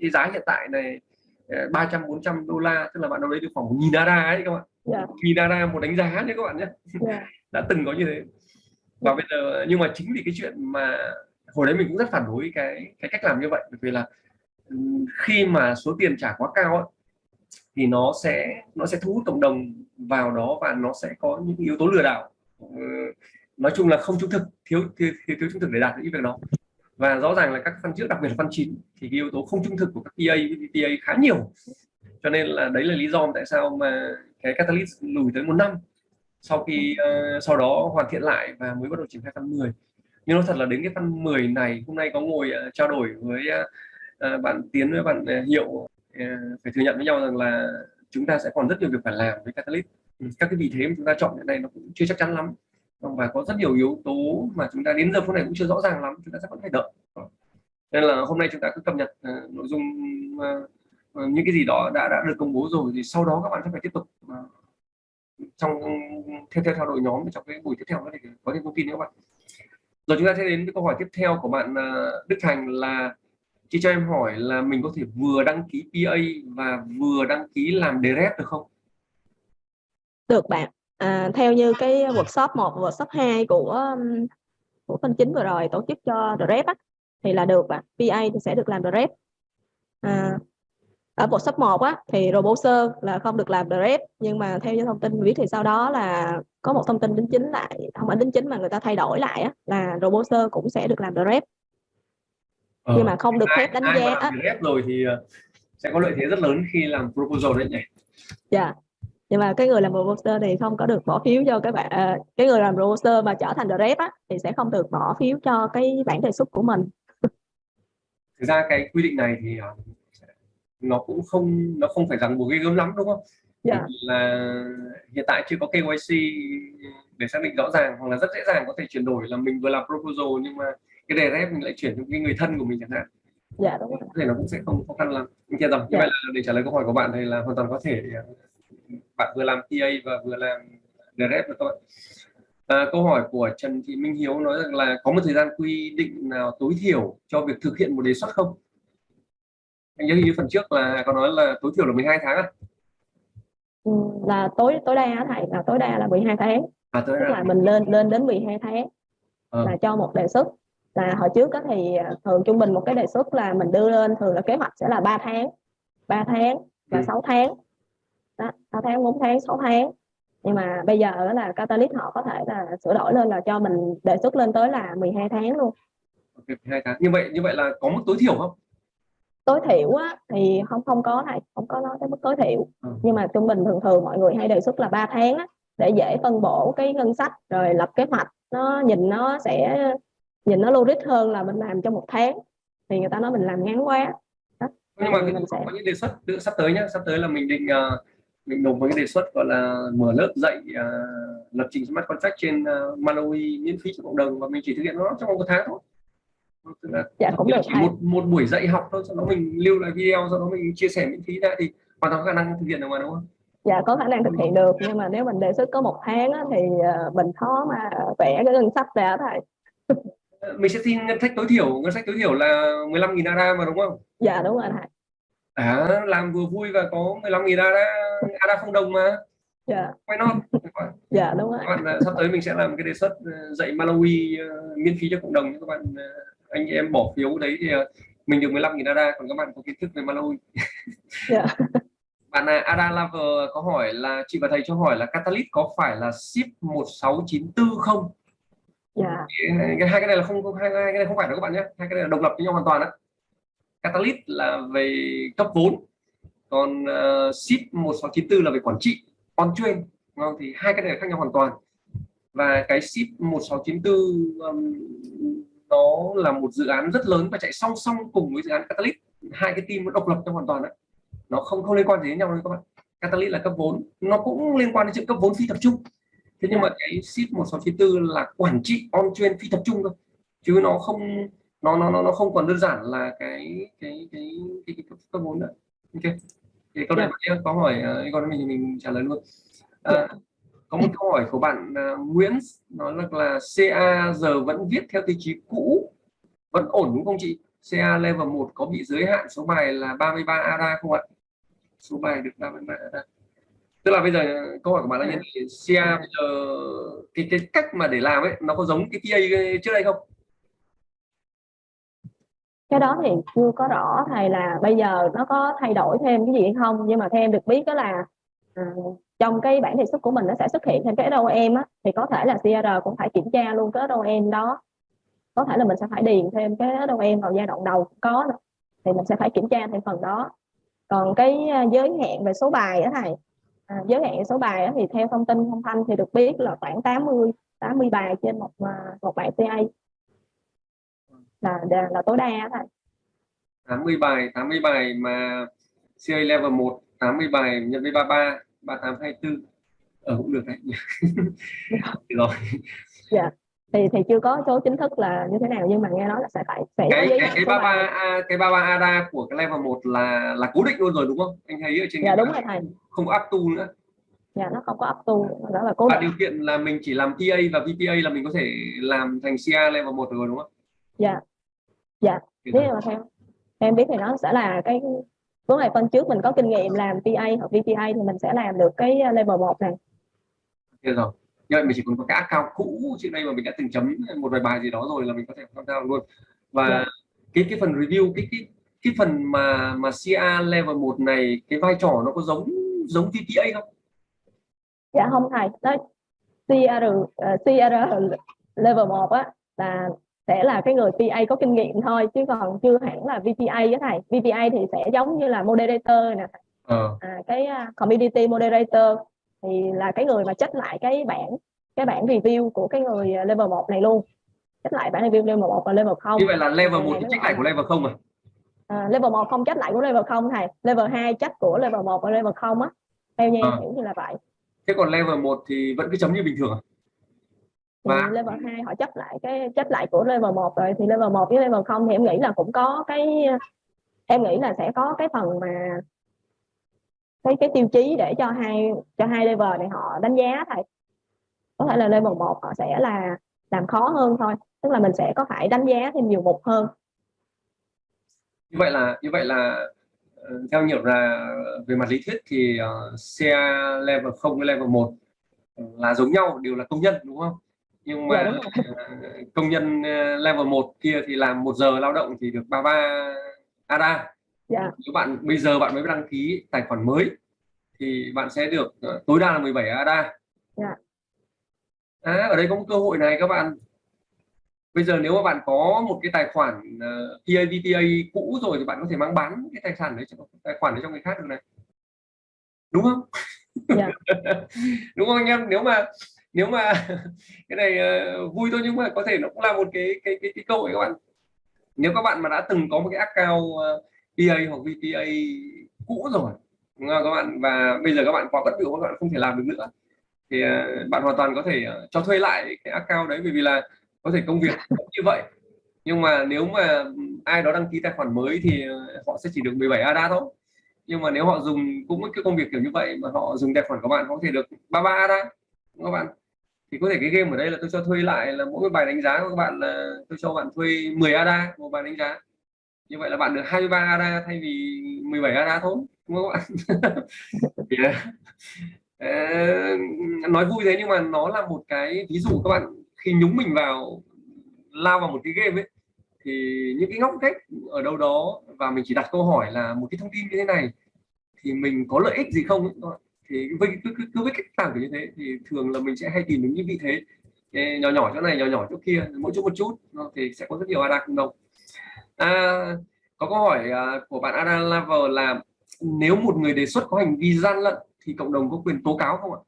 cái giá hiện tại này $300, $400, tức là bạn đâu đấy được khoảng 1.000 ADA ấy các bạn. 1.000 ADA một đánh giá đấy các bạn nhé. Đã từng có như thế. Và bây giờ nhưng mà chính vì cái chuyện mà hồi đấy mình cũng rất phản đối cái cách làm như vậy, bởi vì là khi mà số tiền trả quá cao ấy, thì nó sẽ thu hút cộng đồng vào đó và nó sẽ có những yếu tố lừa đảo. Nói chung là không trung thực, thiếu trung thực để đạt được cái việc đó. Và rõ ràng là các fund trước, đặc biệt là fund 9 thì cái yếu tố không trung thực của các PA, VPA khá nhiều. Cho nên là đấy là lý do tại sao mà cái Catalyst lùi tới 1 năm sau khi sau đó hoàn thiện lại và mới bắt đầu triển khai fund 10. Nhưng nó thật là đến cái fund 10 này, hôm nay có ngồi trao đổi với bạn Tiến với bạn Hiệu, phải thừa nhận với nhau rằng là chúng ta sẽ còn rất nhiều việc phải làm với Catalyst. Các cái vị thế mà chúng ta chọn hiện nay nó cũng chưa chắc chắn lắm, và có rất nhiều yếu tố mà chúng ta đến giờ phút này cũng chưa rõ ràng lắm, chúng ta sẽ vẫn phải đợi. Nên là hôm nay chúng ta cứ cập nhật nội dung những cái gì đó đã được công bố rồi, thì sau đó các bạn sẽ phải tiếp tục theo đội nhóm trong cái buổi tiếp theo để có thêm thông tin nữa các bạn. Rồi chúng ta sẽ đến với câu hỏi tiếp theo của bạn Đức Thành là: chị cho em hỏi là mình có thể vừa đăng ký PA và vừa đăng ký làm DRep được không? Được bạn. Theo như cái workshop 1 và workshop 2 của Fund 9 vừa rồi tổ chức cho DRep á, thì là được bạn. PA thì sẽ được làm DRep. Ở workshop 1 á, thì Roboser là không được làm DRep, nhưng mà theo như thông tin mình biết thì sau đó là có một thông tin đính chính lại, không phải đính chính mà người ta thay đổi lại á, là Roboser cũng sẽ được làm DRep. Nhưng mà không được phép đánh giá. Ai làm DRep rồi thì sẽ có lợi thế rất lớn khi làm proposal đấy nhỉ. Dạ. Nhưng mà cái người làm proposer thì không có được bỏ phiếu cho các bạn, cái người làm proposer mà trở thành DRep á, thì sẽ không được bỏ phiếu cho cái bản đề xuất của mình. Thực ra cái quy định này thì nó cũng không phải ràng buộc ghê gớm lắm, đúng không? Dạ. Là hiện tại chưa có KYC để xác định rõ ràng, hoặc là rất dễ dàng có thể chuyển đổi là mình vừa làm proposal nhưng mà cái DRep mình lại chuyển cho cái người thân của mình chẳng hạn. Dạ đúng rồi. Có thể nó cũng sẽ không khó khăn lắm. Mình kia tầm. Như vậy là để trả lời câu hỏi của bạn thì là hoàn toàn có thể bạn vừa làm PA và vừa làm DRep được các bạn. Câu hỏi của Trần Thị Minh Hiếu nói rằng là có một thời gian quy định nào tối thiểu cho việc thực hiện một đề xuất không? Anh nhớ như phần trước là có nói là tối thiểu là 12 tháng à? Là tối đa thầy, là tối đa là 12 tháng. À, tức là mình lên đến 12 tháng là cho một đề xuất. Là hồi trước đó thì thường trung bình một cái đề xuất là mình đưa lên thường là kế hoạch sẽ là 3 tháng và 6 tháng. Đó, 3 tháng, 4 tháng, 6 tháng. Nhưng mà bây giờ đó là Catalyst họ có thể là sửa đổi lên là cho mình đề xuất lên tới là 12 tháng luôn. Okay, 12 tháng. Như vậy là có mức tối thiểu không? Tối thiểu á, thì không có này, không có nói tới mức tối thiểu. Nhưng mà trung bình thường mọi người hay đề xuất là 3 tháng á, để dễ phân bổ cái ngân sách rồi lập kế hoạch, nó nhìn nó sẽ logic hơn là mình làm cho 1 tháng thì người ta nói mình làm ngắn quá. Đó. Nhưng mà mình sẽ có những đề xuất sắp tới nhá, sắp tới là mình định mình nộp một cái đề xuất gọi là mở lớp dạy lập trình smart contract trên Malawi miễn phí cho cộng đồng, và mình chỉ thực hiện nó trong 1 tháng thôi. Dạ, cũng được. Một buổi dạy học thôi, sau đó mình lưu lại video, sau đó mình chia sẻ miễn phí ra thì hoàn toàn có khả năng thực hiện được mà đúng không? Dạ, có khả năng thực hiện được, nhưng mà nếu mình đề xuất có 1 tháng á, thì mình khó mà vẽ cái ngân sách ra thầy. Mình sẽ xin ngân sách tối thiểu là 15.000 ADA mà đúng không? Dạ đúng rồi thầy. À, làm vừa vui và có 15.000 ADA không đồng mà. Dạ. Quay non. Dạ đúng rồi. Các bạn, sắp tới mình sẽ làm cái đề xuất dạy Malawi miễn phí cho cộng đồng cho các bạn. Anh em bỏ phiếu đấy thì mình được 15.000 ADA, còn các bạn có kiến thức về Malawi. Yeah. Bạn ADA Lover có hỏi là chị và thầy cho hỏi là Catalyst có phải là ship 1694 không? Yeah. Hai cái này là không phải đâu các bạn nhé, hai cái này là độc lập với nhau hoàn toàn đó. Catalyst là về cấp vốn, còn ship 1694 là về quản trị on chain, thì hai cái này là khác nhau hoàn toàn. Và cái ship 1694 nó là một dự án rất lớn và chạy song song cùng với dự án Catalyst, hai cái team nó độc lập trong hoàn toàn đấy, nó không liên quan gì đến nhau đâu các bạn. Catalyst là cấp vốn, nó cũng liên quan đến chuyện cấp vốn phi tập trung, thế nhưng mà cái ship 1694 là quản trị on chain phi tập trung thôi, chứ nó không không còn đơn giản là cái cấp vốn nữa. Ok, thì câu này bạn có hỏi con mình trả lời luôn. Có một câu hỏi của bạn Nguyễn nói là CA giờ vẫn viết theo tiêu chí cũ vẫn ổn đúng không chị? CA level 1 có bị giới hạn số bài là 33 ADA không ạ? Số bài được 33 ADA. Tức là bây giờ câu hỏi của bạn là như CA bây giờ cái cách mà để làm ấy nó có giống cái PA trước đây không? Cái đó thì chưa có rõ thầy là bây giờ nó có thay đổi thêm cái gì hay không, nhưng mà theo em được biết đó là trong cái bản đề xuất của mình nó sẽ xuất hiện thêm cái SOM á, thì có thể là CR cũng phải kiểm tra luôn cái SOM đó, có thể là mình sẽ phải điền thêm cái SOM vào giai đoạn đầu cũng có nữa, thì mình sẽ phải kiểm tra thêm phần đó. Còn cái giới hạn về số bài đó thầy, giới hạn về số bài đó thì theo thông tin Phong Thanh thì được biết là khoảng 80 bài trên một bài CA là tối đa thầy. 80 bài mà CA level 1, 80 bài nhân với 33 3824 cũng được đấy. Rồi. Dạ. Thì chưa có số chính thức là như thế nào, nhưng mà nghe nói là sẽ phải cái 33 ADA của cái level 1 là cố định luôn rồi đúng không? Anh thấy ở trên. Dạ đúng rồi thầy. Không có up to nữa. Dạ nó không có up to, đó là cố định. Và điều kiện là mình chỉ làm PA và VPA là mình có thể làm thành CA level 1 rồi đúng không? Dạ. Dạ. Thế mà theo em biết thì nó sẽ là cái vấn đề phần trước mình có kinh nghiệm làm PA hoặc VPA thì mình sẽ làm được cái level 1 này. Được rồi. Như vậy mình chỉ còn có cái account cũ trước đây mà mình đã từng chấm một vài bài gì đó rồi là mình có thể tham gia luôn. Và cái phần review, cái phần mà CA level 1 này cái vai trò nó có giống VPA không? Dạ không thầy. Đó, CR level 1 á là sẽ là cái người PA có kinh nghiệm thôi, chứ còn chưa hẳn là VPA đó thầy. VPA thì sẽ giống như là moderator nè, cái community moderator thì là cái người mà check lại cái bản review của cái người level 1 này luôn, check lại bản review level 1 và level 0. Như vậy là level 1 check lại của level 0 à? Level 1 không check lại của level 0 thầy, level 2 check của level 1 và level 0 á. Theo như em hiểu thì là vậy. Thế còn level 1 thì vẫn cứ chấm như bình thường à? Và level 2 họ chấp lại cái chấp lại của level 1 rồi, thì level 1 với level 0 thì em nghĩ là cũng có cái, em nghĩ là sẽ có cái phần mà cái tiêu chí để cho hai level này họ đánh giá thầy. Có thể là level 1 họ sẽ là làm khó hơn thôi, tức là mình sẽ có phải đánh giá thêm nhiều mục hơn. Như vậy là theo nhiều là về mặt lý thuyết thì CR level 0 với level 1 là giống nhau, đều là công nhân đúng không? Nhưng mà công nhân level 1 kia thì làm 1 giờ lao động thì được 33 ADA. Nếu bạn bây giờ bạn mới đăng ký tài khoản mới thì bạn sẽ được tối đa là 17 ADA. Ở đây có một cơ hội này các bạn. Bây giờ nếu mà bạn có một cái tài khoản PA, VPA cũ rồi thì bạn có thể mang bán cái tài khoản đấy cho người khác được này, đúng không? Đúng không anh em? Nếu mà cái này vui thôi, nhưng mà có thể nó cũng là một cái cơ hội các bạn. Nếu các bạn mà đã từng có một cái account PA hoặc VPA cũ rồi, đúng không các bạn, và bây giờ các bạn quá bất biểu, các bạn không thể làm được nữa, thì bạn hoàn toàn có thể cho thuê lại cái account đấy, bởi vì là có thể công việc cũng như vậy. Nhưng mà nếu mà ai đó đăng ký tài khoản mới thì họ sẽ chỉ được 17 ADA thôi. Nhưng mà nếu họ dùng cũng cái công việc kiểu như vậy mà họ dùng tài khoản của bạn, họ có thể được 33 ADA các bạn. Thì có thể cái game ở đây là tôi cho thuê lại, là mỗi bài đánh giá của các bạn là tôi cho bạn thuê 10 ADA một bài đánh giá. Như vậy là bạn được 23 ADA thay vì 17 ADA thôi, đúng không các bạn? Nói vui thế nhưng mà nó là một cái ví dụ các bạn. Khi nhúng mình vào, lao vào một cái game ấy, thì những cái ngóc ngách ở đâu đó và mình chỉ đặt câu hỏi là một cái thông tin như thế này thì mình có lợi ích gì không ấy, thì cứ biết cách làm kiểu như thế thì thường là mình sẽ hay tìm đến những vị thế nhỏ nhỏ chỗ này, nhỏ nhỏ chỗ kia, mỗi chỗ một chút, thì sẽ có rất nhiều ADA cộng đồng. Có câu hỏi của bạn Ada Lover là nếu một người đề xuất có hành vi gian lận thì cộng đồng có quyền tố cáo không ạ?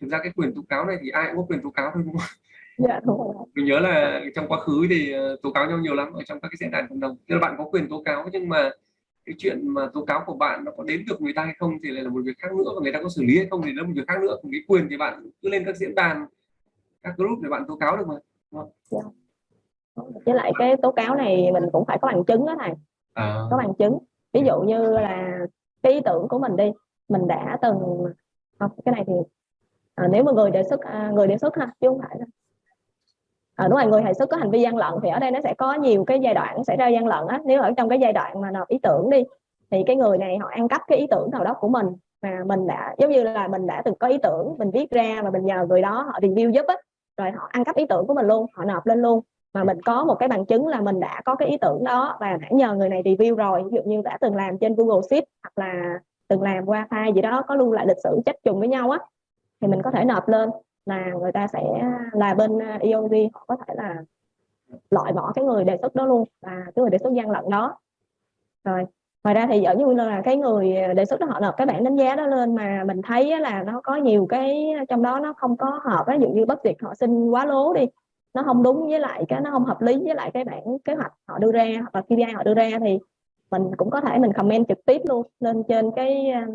Thực ra cái quyền tố cáo này thì ai cũng có quyền tố cáo thôi, đúng không? Mình nhớ là trong quá khứ thì tố cáo nhau nhiều lắm ở trong các cái diễn đàn cộng đồng. Tức là bạn có quyền tố cáo, nhưng mà cái chuyện mà tố cáo của bạn nó có đến được người ta hay không thì lại là một việc khác nữa, và người ta có xử lý hay không thì là một việc khác nữa. Còn cái quyền thì bạn cứ lên các diễn đàn, các group để bạn tố cáo được mà. Với lại cái tố cáo này mình cũng phải có bằng chứng đó thầy. Có bằng chứng. Ví dụ như là cái ý tưởng của mình đi, mình đã từng cái này thì nếu mà người đề xuất ha, chứ không phải đúng rồi, người đề xuất có hành vi gian lận thì ở đây nó sẽ có nhiều cái giai đoạn xảy ra gian lận á. Nếu ở trong cái giai đoạn mà nộp ý tưởng đi thì cái người này họ ăn cắp cái ý tưởng nào đó của mình mà mình đã, giống như là mình đã từng có ý tưởng mình viết ra và mình nhờ người đó họ review giúp á, rồi họ ăn cắp ý tưởng của mình luôn, họ nộp lên luôn, mà mình có một cái bằng chứng là mình đã có cái ý tưởng đó và đã nhờ người này review rồi, ví dụ như đã từng làm trên Google Sheet hoặc là từng làm qua file gì đó có lưu lại lịch sử chép trùng với nhau á, thì mình có thể nộp lên là người ta sẽ là bên EOG họ có thể là loại bỏ cái người đề xuất đó luôn, và cái người đề xuất gian lận đó. Rồi ngoài ra thì ở như là cái người đề xuất đó họ nộp cái bản đánh giá đó lên mà mình thấy là nó có nhiều cái trong đó nó không có hợp, ví dụ như bất việc họ xin quá lố đi, nó không đúng với lại cái, nó không hợp lý với lại cái bản kế hoạch họ đưa ra hoặc là KPI họ đưa ra, thì mình cũng có thể mình comment trực tiếp luôn lên trên cái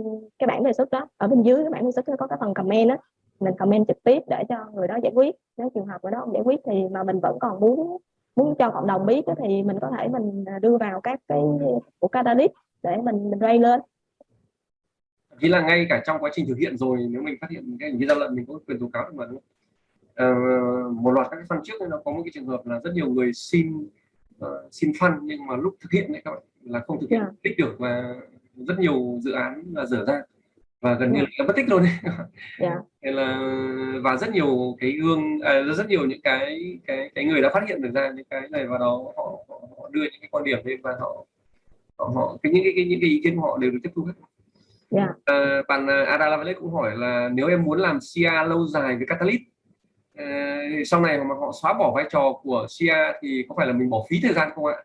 bảng đề xuất đó. Ở bên dưới cái bảng đề xuất nó có cái phần comment đó, mình comment trực tiếp để cho người đó giải quyết. Nếu trường hợp người đó không giải quyết thì mà mình vẫn còn muốn cho cộng đồng biết đó, thì mình có thể mình đưa vào các cái của Catalyst để mình ray lên. Vì là ngay cả trong quá trình thực hiện rồi, nếu mình phát hiện cái hành vi gian lận mình có quyền tố cáo được mà, đúng không? Một loạt các cái phần trước nó có một cái trường hợp là rất nhiều người xin fund nhưng mà lúc thực hiện đấy các bạn là không thực hiện tích được, và rất nhiều dự án là dở ra và gần như là mất tích luôn. Và rất nhiều cái gương, rất nhiều những cái người đã phát hiện được ra những cái này, và đó họ đưa những cái quan điểm lên và những cái ý kiến của họ đều được tiếp thu hết. Bạn Adala Valet cũng hỏi là nếu em muốn làm CR lâu dài với Catalyst, sau này mà họ xóa bỏ vai trò của CR thì có phải là mình bỏ phí thời gian không ạ?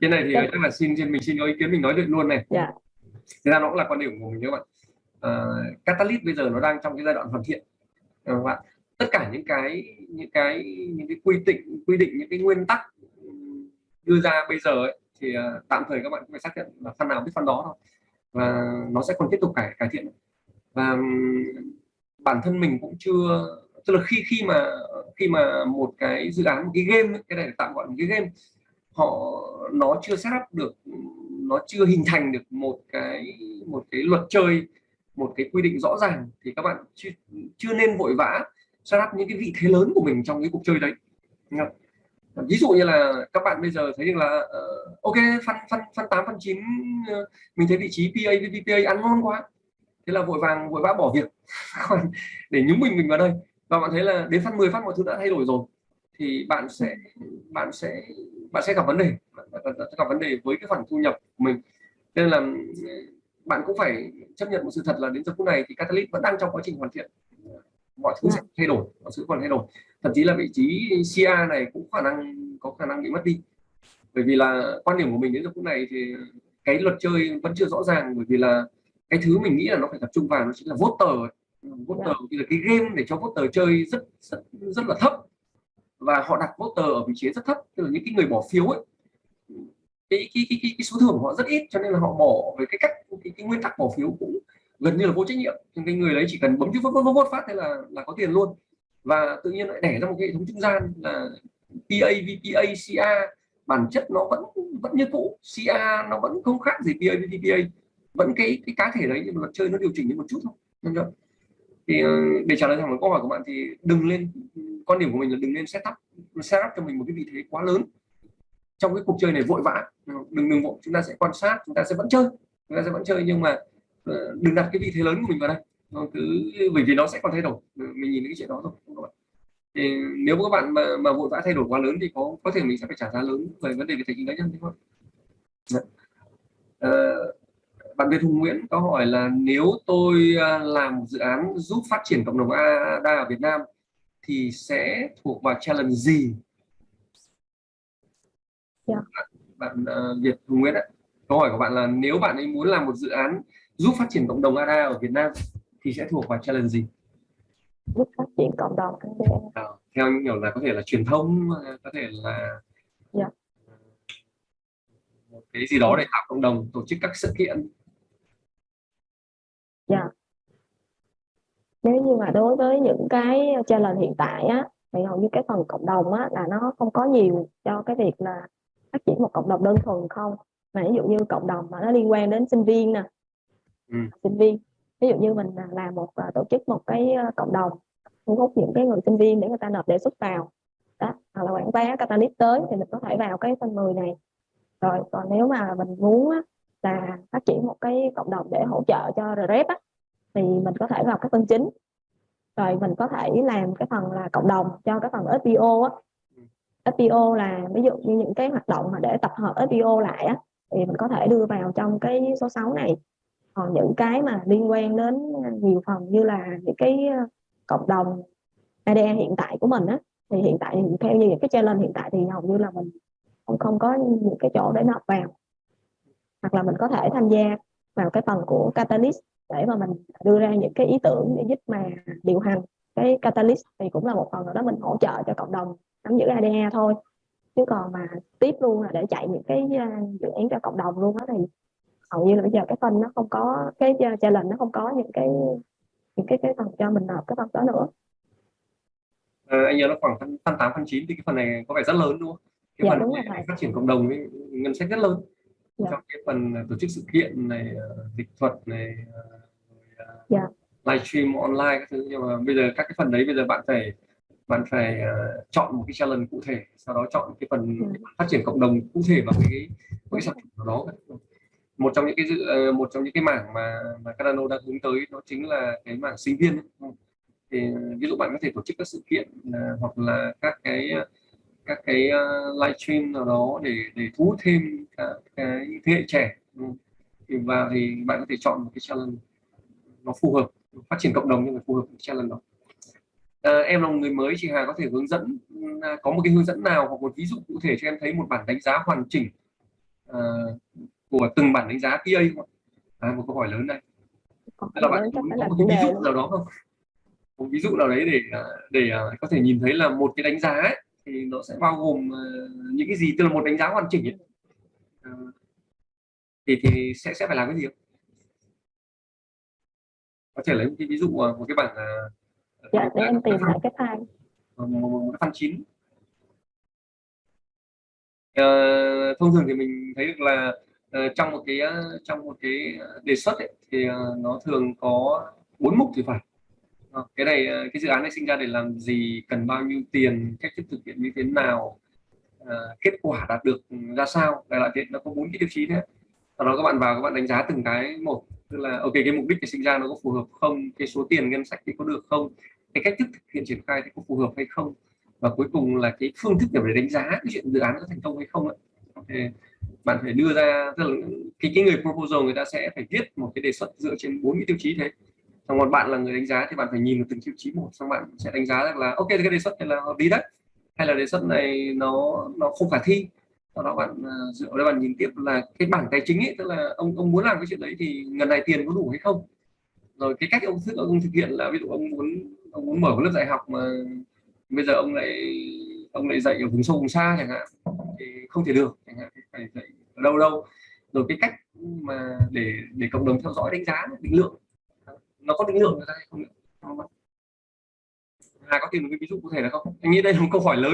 Cái này thì chắc là mình xin có ý kiến, mình nói được luôn này. Thế ra nó cũng là quan điểm của mình các bạn. Catalyst bây giờ nó đang trong cái giai đoạn hoàn thiện. Các bạn, tất cả những cái quy định những cái nguyên tắc đưa ra bây giờ ấy, thì tạm thời các bạn cũng phải xác nhận là phần nào biết phần đó thôi. và nó sẽ còn tiếp tục cải thiện. Và bản thân mình cũng chưa, tức là khi mà một cái dự án, một cái game, cái này tạm gọi một cái game, nó chưa set up được, nó chưa hình thành được một cái luật chơi, một cái quy định rõ ràng, thì các bạn chưa nên vội vã set up những cái vị thế lớn của mình trong cái cuộc chơi đấy. Ví dụ như là các bạn bây giờ thấy được là ok, Fund 8, Fund 9 mình thấy vị trí PA với VPA ăn ngon quá, thế là vội vã bỏ việc để nhúng mình vào đây. Và bạn thấy là đến Fund 10, Fund mọi thứ đã thay đổi rồi, thì bạn sẽ gặp vấn đề, với cái khoản thu nhập của mình. Nên là bạn cũng phải chấp nhận một sự thật là đến giờ phút này thì Catalyst vẫn đang trong quá trình hoàn thiện, mọi thứ sẽ thay đổi, thậm chí là vị trí CR này cũng có khả năng bị mất đi, bởi vì là quan điểm của mình đến giờ phút này thì cái luật chơi vẫn chưa rõ ràng. Bởi vì là cái thứ mình nghĩ là nó phải tập trung vào nó chính là voter thì là cái game để cho voter chơi rất là thấp, và họ đặt voter ở vị trí rất thấp, tức là những cái người bỏ phiếu ấy, cái số thưởng của họ rất ít, cho nên là họ bỏ về cái nguyên tắc bỏ phiếu cũng gần như là vô trách nhiệm. Nhưng cái người đấy chỉ cần bấm chữ vốt phát thế là có tiền luôn, và tự nhiên lại đẻ ra một cái hệ thống trung gian là PA, VPA, CR bản chất nó vẫn như cũ, CR nó vẫn không khác gì PA, VPA, vẫn cái cá thể đấy, nhưng mà luật chơi nó điều chỉnh một chút thôi. Đúng không? Thì để trả lời thẳng câu hỏi của bạn thì đừng lên, quan điểm của mình là đừng lên set up cho mình một cái vị thế quá lớn trong cái cuộc chơi này vội vã. Đừng vội, chúng ta sẽ quan sát, chúng ta sẽ vẫn chơi, nhưng mà đừng đặt cái vị thế lớn của mình vào đây, bởi vì nó sẽ còn thay đổi. Mình nhìn thấy cái chuyện đó rồi các bạn. Thì nếu các bạn mà vội vã thay đổi quá lớn thì có thể mình sẽ phải trả giá lớn về vấn đề về tài chính cá nhân. Bạn Việt Hùng Nguyễn có hỏi là nếu tôi làm một dự án giúp phát triển cộng đồng ADA ở Việt Nam thì sẽ thuộc vào challenge gì? Yeah. Bạn Việt Hùng Nguyễn ạ, câu hỏi của bạn là nếu bạn ấy muốn làm một dự án giúp phát triển cộng đồng ADA ở Việt Nam thì sẽ thuộc vào challenge gì? Giúp phát triển cộng đồng ADA. Theo anh hiểu là có thể là truyền thông, có thể là một cái gì đó để tạo cộng đồng, tổ chức các sự kiện. Dạ. Nếu như mà đối với những cái challenge hiện tại á, thì hầu như cái phần cộng đồng á là nó không có nhiều cho cái việc là phát triển một cộng đồng đơn thuần không. Mà ví dụ như cộng đồng mà nó liên quan đến sinh viên nè. Sinh viên, ví dụ như mình làm tổ chức một cái cộng đồng thu hút những cái người sinh viên để người ta nộp đề xuất vào. Đó, hoặc là quảng bá Catalyst tới thì mình có thể vào cái phần 10 này. Rồi còn nếu mà mình muốn á, là phát triển một cái cộng đồng để hỗ trợ cho DRep á, thì mình có thể vào cái phần 9. Rồi mình có thể làm cái phần là cộng đồng cho cái phần SPO á. SPO là ví dụ như những cái hoạt động mà để tập hợp SPO lại á, thì mình có thể đưa vào trong cái số 6 này. Còn những cái mà liên quan đến nhiều phần như là những cái cộng đồng ADA hiện tại của mình á, thì hiện tại theo như những cái challenge hiện tại thì hầu như là mình không có những cái chỗ để nộp vào, hoặc là mình có thể tham gia vào cái phần của Catalyst để mà mình đưa ra những cái ý tưởng để giúp mà điều hành cái Catalyst, thì cũng là một phần nào đó mình hỗ trợ cho cộng đồng nắm giữ ADA thôi. Chứ còn mà tiếp luôn là để chạy những cái dự án cho cộng đồng luôn đó, thì hầu như là bây giờ cái phần nó không có cái challenge, nó không có những cái phần cho mình nộp cái phần đó nữa. Anh nhớ là khoảng Fund 8, Fund 9 thì cái phần này có vẻ rất lớn đúng không? Cái phần phát triển cộng đồng ấy, ngân sách rất lớn. Trong cái phần tổ chức sự kiện này, dịch thuật này, livestream online các thứ. Nhưng mà bây giờ các cái phần đấy bây giờ bạn phải chọn một cái challenge cụ thể, sau đó chọn cái phần phát triển cộng đồng cụ thể vào cái sản phẩm đó. Một trong những cái mảng mà Cardano đang hướng tới đó chính là cái mảng sinh viên ấy. Thì ví dụ bạn có thể tổ chức các sự kiện hoặc là các cái livestream nào đó để thu hút thêm cái thế hệ trẻ vào, thì bạn có thể chọn một cái challenge nó phù hợp, phát triển cộng đồng nhưng mà phù hợp với challenge đó. Em là một người mới, chị Hà có thể hướng dẫn, có một cái hướng dẫn nào hoặc một ví dụ cụ thể cho em thấy một bản đánh giá hoàn chỉnh của từng bản đánh giá PA không? Một câu hỏi lớn đây. Tức là bạn có một cái ví dụ nào đó không? Một ví dụ nào đấy để có thể nhìn thấy là một cái đánh giá ấy, thì nó sẽ bao gồm những cái gì, tức là một đánh giá hoàn chỉnh ấy. Thì sẽ phải làm cái gì không? Có thể lấy một cái ví dụ một cái bản dạ, để em tìm lại cái file Fund 9. Thông thường thì mình thấy được là trong một cái đề xuất ấy, thì nó thường có 4 mục thì phải. Cái này, cái dự án này sinh ra để làm gì, cần bao nhiêu tiền, cách thức thực hiện như thế nào, kết quả đạt được ra sao, đại loại thế. Nó có 4 cái tiêu chí nữa. Sau đó các bạn vào các bạn đánh giá từng cái một, tức là ok cái mục đích để sinh ra nó có phù hợp không, cái số tiền ngân sách thì có được không, cái cách thức thực hiện triển khai thì có phù hợp hay không, và cuối cùng là cái phương thức để đánh giá cái chuyện dự án có thành công hay không ấy. Okay. Bạn phải đưa ra, tức là cái người proposal người ta sẽ phải viết một cái đề xuất dựa trên 4 cái tiêu chí thế. Còn bạn là người đánh giá thì bạn phải nhìn vào từng tiêu chí một, xong bạn sẽ đánh giá là ok cái đề xuất này là hợp lý đấy, hay là đề xuất này nó không khả thi. Sau đó bạn dựa vào bạn nhìn tiếp là cái bảng tài chính ấy, tức là ông muốn làm cái chuyện đấy thì ngần này tiền có đủ hay không, rồi cái cách ông thực hiện là ví dụ ông muốn mở một lớp dạy học mà bây giờ ông lại dạy ở vùng sâu vùng xa chẳng hạn thì không thể được, chẳng hạn phải dạy ở đâu, rồi cái cách mà để cộng đồng theo dõi đánh giá định lượng nó có định lượng người ta hay không nữa. Hà có tìm được cái ví dụ cụ thể là không? Anh nghĩ đây là một câu hỏi lớn.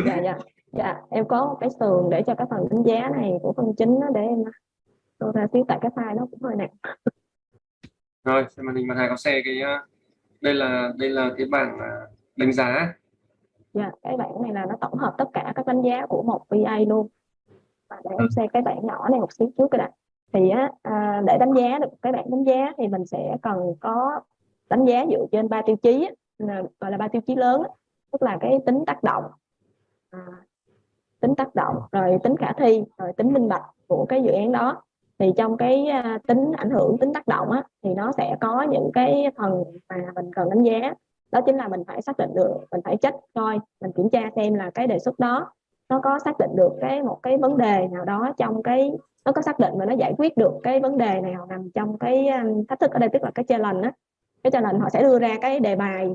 Dạ, em có một cái sườn để cho cái phần đánh giá này của phần chính đó, để em đưa ra xíu tại cái file nó cũng hơi nặng. Rồi, xem màn hình bạn Hà có share cái đây là cái bảng đánh giá. Dạ, cái bảng này là nó tổng hợp tất cả các đánh giá của một PA luôn. Và để em share cái bảng nhỏ này một xíu trước cái đã. Thì để đánh giá được cái bảng đánh giá thì mình sẽ cần có đánh giá dựa trên 3 tiêu chí, gọi là 3 tiêu chí lớn, tức là cái tính tác động, rồi tính khả thi, rồi tính minh bạch của cái dự án đó. Thì trong cái tính ảnh hưởng, tính tác động thì nó sẽ có những cái phần mà mình cần đánh giá, đó chính là mình phải xác định được, mình phải check coi, mình kiểm tra xem là cái đề xuất đó nó có xác định được một cái vấn đề nào đó trong cái, nó có xác định và nó giải quyết được cái vấn đề nào nằm trong cái thách thức ở đây, tức là cái challenge đó. Cái challenge họ sẽ đưa ra cái đề bài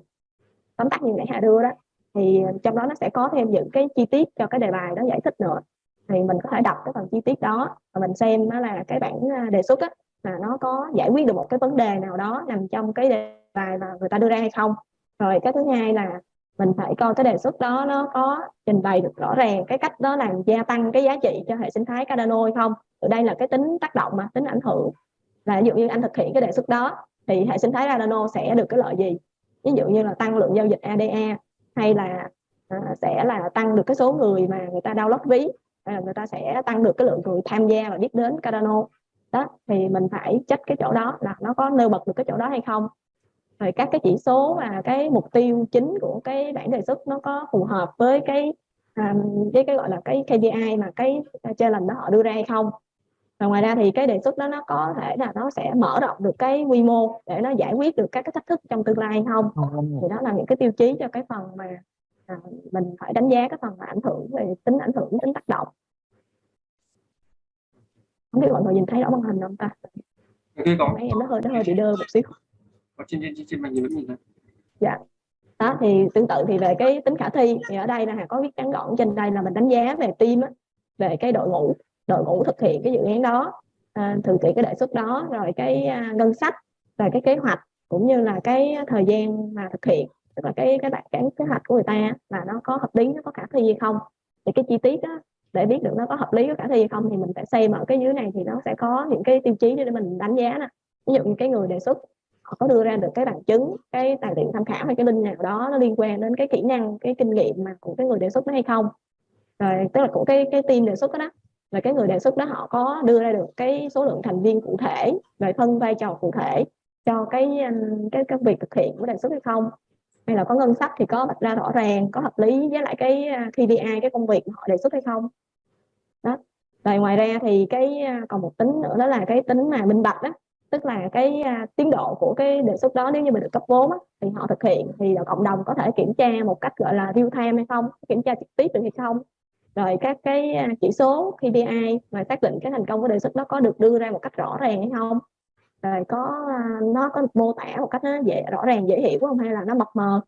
tóm tắt như nãy Hà đưa đó, thì trong đó nó sẽ có thêm những cái chi tiết cho cái đề bài đó giải thích nữa, thì mình có thể đọc cái phần chi tiết đó và mình xem nó là cái bản đề xuất là nó có giải quyết được một cái vấn đề nào đó nằm trong cái đề bài mà người ta đưa ra hay không. Rồi cái thứ hai là mình phải coi cái đề xuất đó nó có trình bày được rõ ràng cái cách đó làm gia tăng cái giá trị cho hệ sinh thái Cardano hay không. Ở đây là cái tính tác động, mà tính ảnh hưởng là ví dụ như anh thực hiện cái đề xuất đó thì hệ sinh thái Cardano sẽ được cái lợi gì, ví dụ như là tăng lượng giao dịch ADA, hay là sẽ là tăng được cái số người mà người ta download ví, người ta sẽ tăng được cái lượng người tham gia và biết đến Cardano đó. Thì mình phải check cái chỗ đó là nó có nêu bật được cái chỗ đó hay không. Rồi các cái chỉ số và cái mục tiêu chính của cái bản đề xuất nó có phù hợp với cái gọi là cái KPI mà cái challenge đó họ đưa ra hay không. Và ngoài ra thì cái đề xuất đó nó có thể là nó sẽ mở rộng được cái quy mô để nó giải quyết được các cái thách thức trong tương lai hay không. Thì đó là những cái tiêu chí cho cái phần mà mình phải đánh giá cái phần mà ảnh hưởng, về tính ảnh hưởng, tính tác động. Không biết mọi người nhìn thấy rõ màn hình không ta? Okay, còn... Nó hơi bị đơ một xíu. Trên màn hình đó. Dạ. Đó thì tương tự thì về cái tính khả thi thì ở đây là Hà có viết ngắn gọn trên đây là mình đánh giá về team, về cái đội ngũ thực hiện cái dự án đó, thực hiện cái đề xuất đó, rồi cái ngân sách, rồi cái kế hoạch, cũng như là cái thời gian mà thực hiện, tức là cái kế hoạch của người ta là nó có hợp lý, nó có khả thi hay không. Thì cái chi tiết đó, để biết được nó có hợp lý, có khả thi hay không thì mình phải xem ở cái dưới này, thì nó sẽ có những cái tiêu chí để mình đánh giá nè. Ví dụ như cái người đề xuất họ có đưa ra được cái bằng chứng, cái tài liệu tham khảo hay cái link nào đó nó liên quan đến cái kỹ năng, cái kinh nghiệm mà của cái người đề xuất đó hay không. Rồi tức là của cái team đề xuất đó, là cái người đề xuất đó họ có đưa ra được cái số lượng thành viên cụ thể, về phân vai trò cụ thể cho cái việc thực hiện của đề xuất hay không, hay là có ngân sách thì có vạch ra rõ ràng, có hợp lý với lại cái KPI, cái công việc họ đề xuất hay không đó. Rồi ngoài ra thì cái còn một tính nữa đó là cái tính mà minh bạch đó, tức là cái tiến độ của cái đề xuất đó nếu như mình được cấp vốn thì họ thực hiện thì cộng đồng có thể kiểm tra một cách gọi là real time hay không, kiểm tra trực tiếp được hay không. Rồi các cái chỉ số KPI mà xác định cái thành công của đề xuất đó có được đưa ra một cách rõ ràng hay không, rồi nó có mô tả một cách nó rõ ràng, dễ hiểu không, hay là nó mập mờ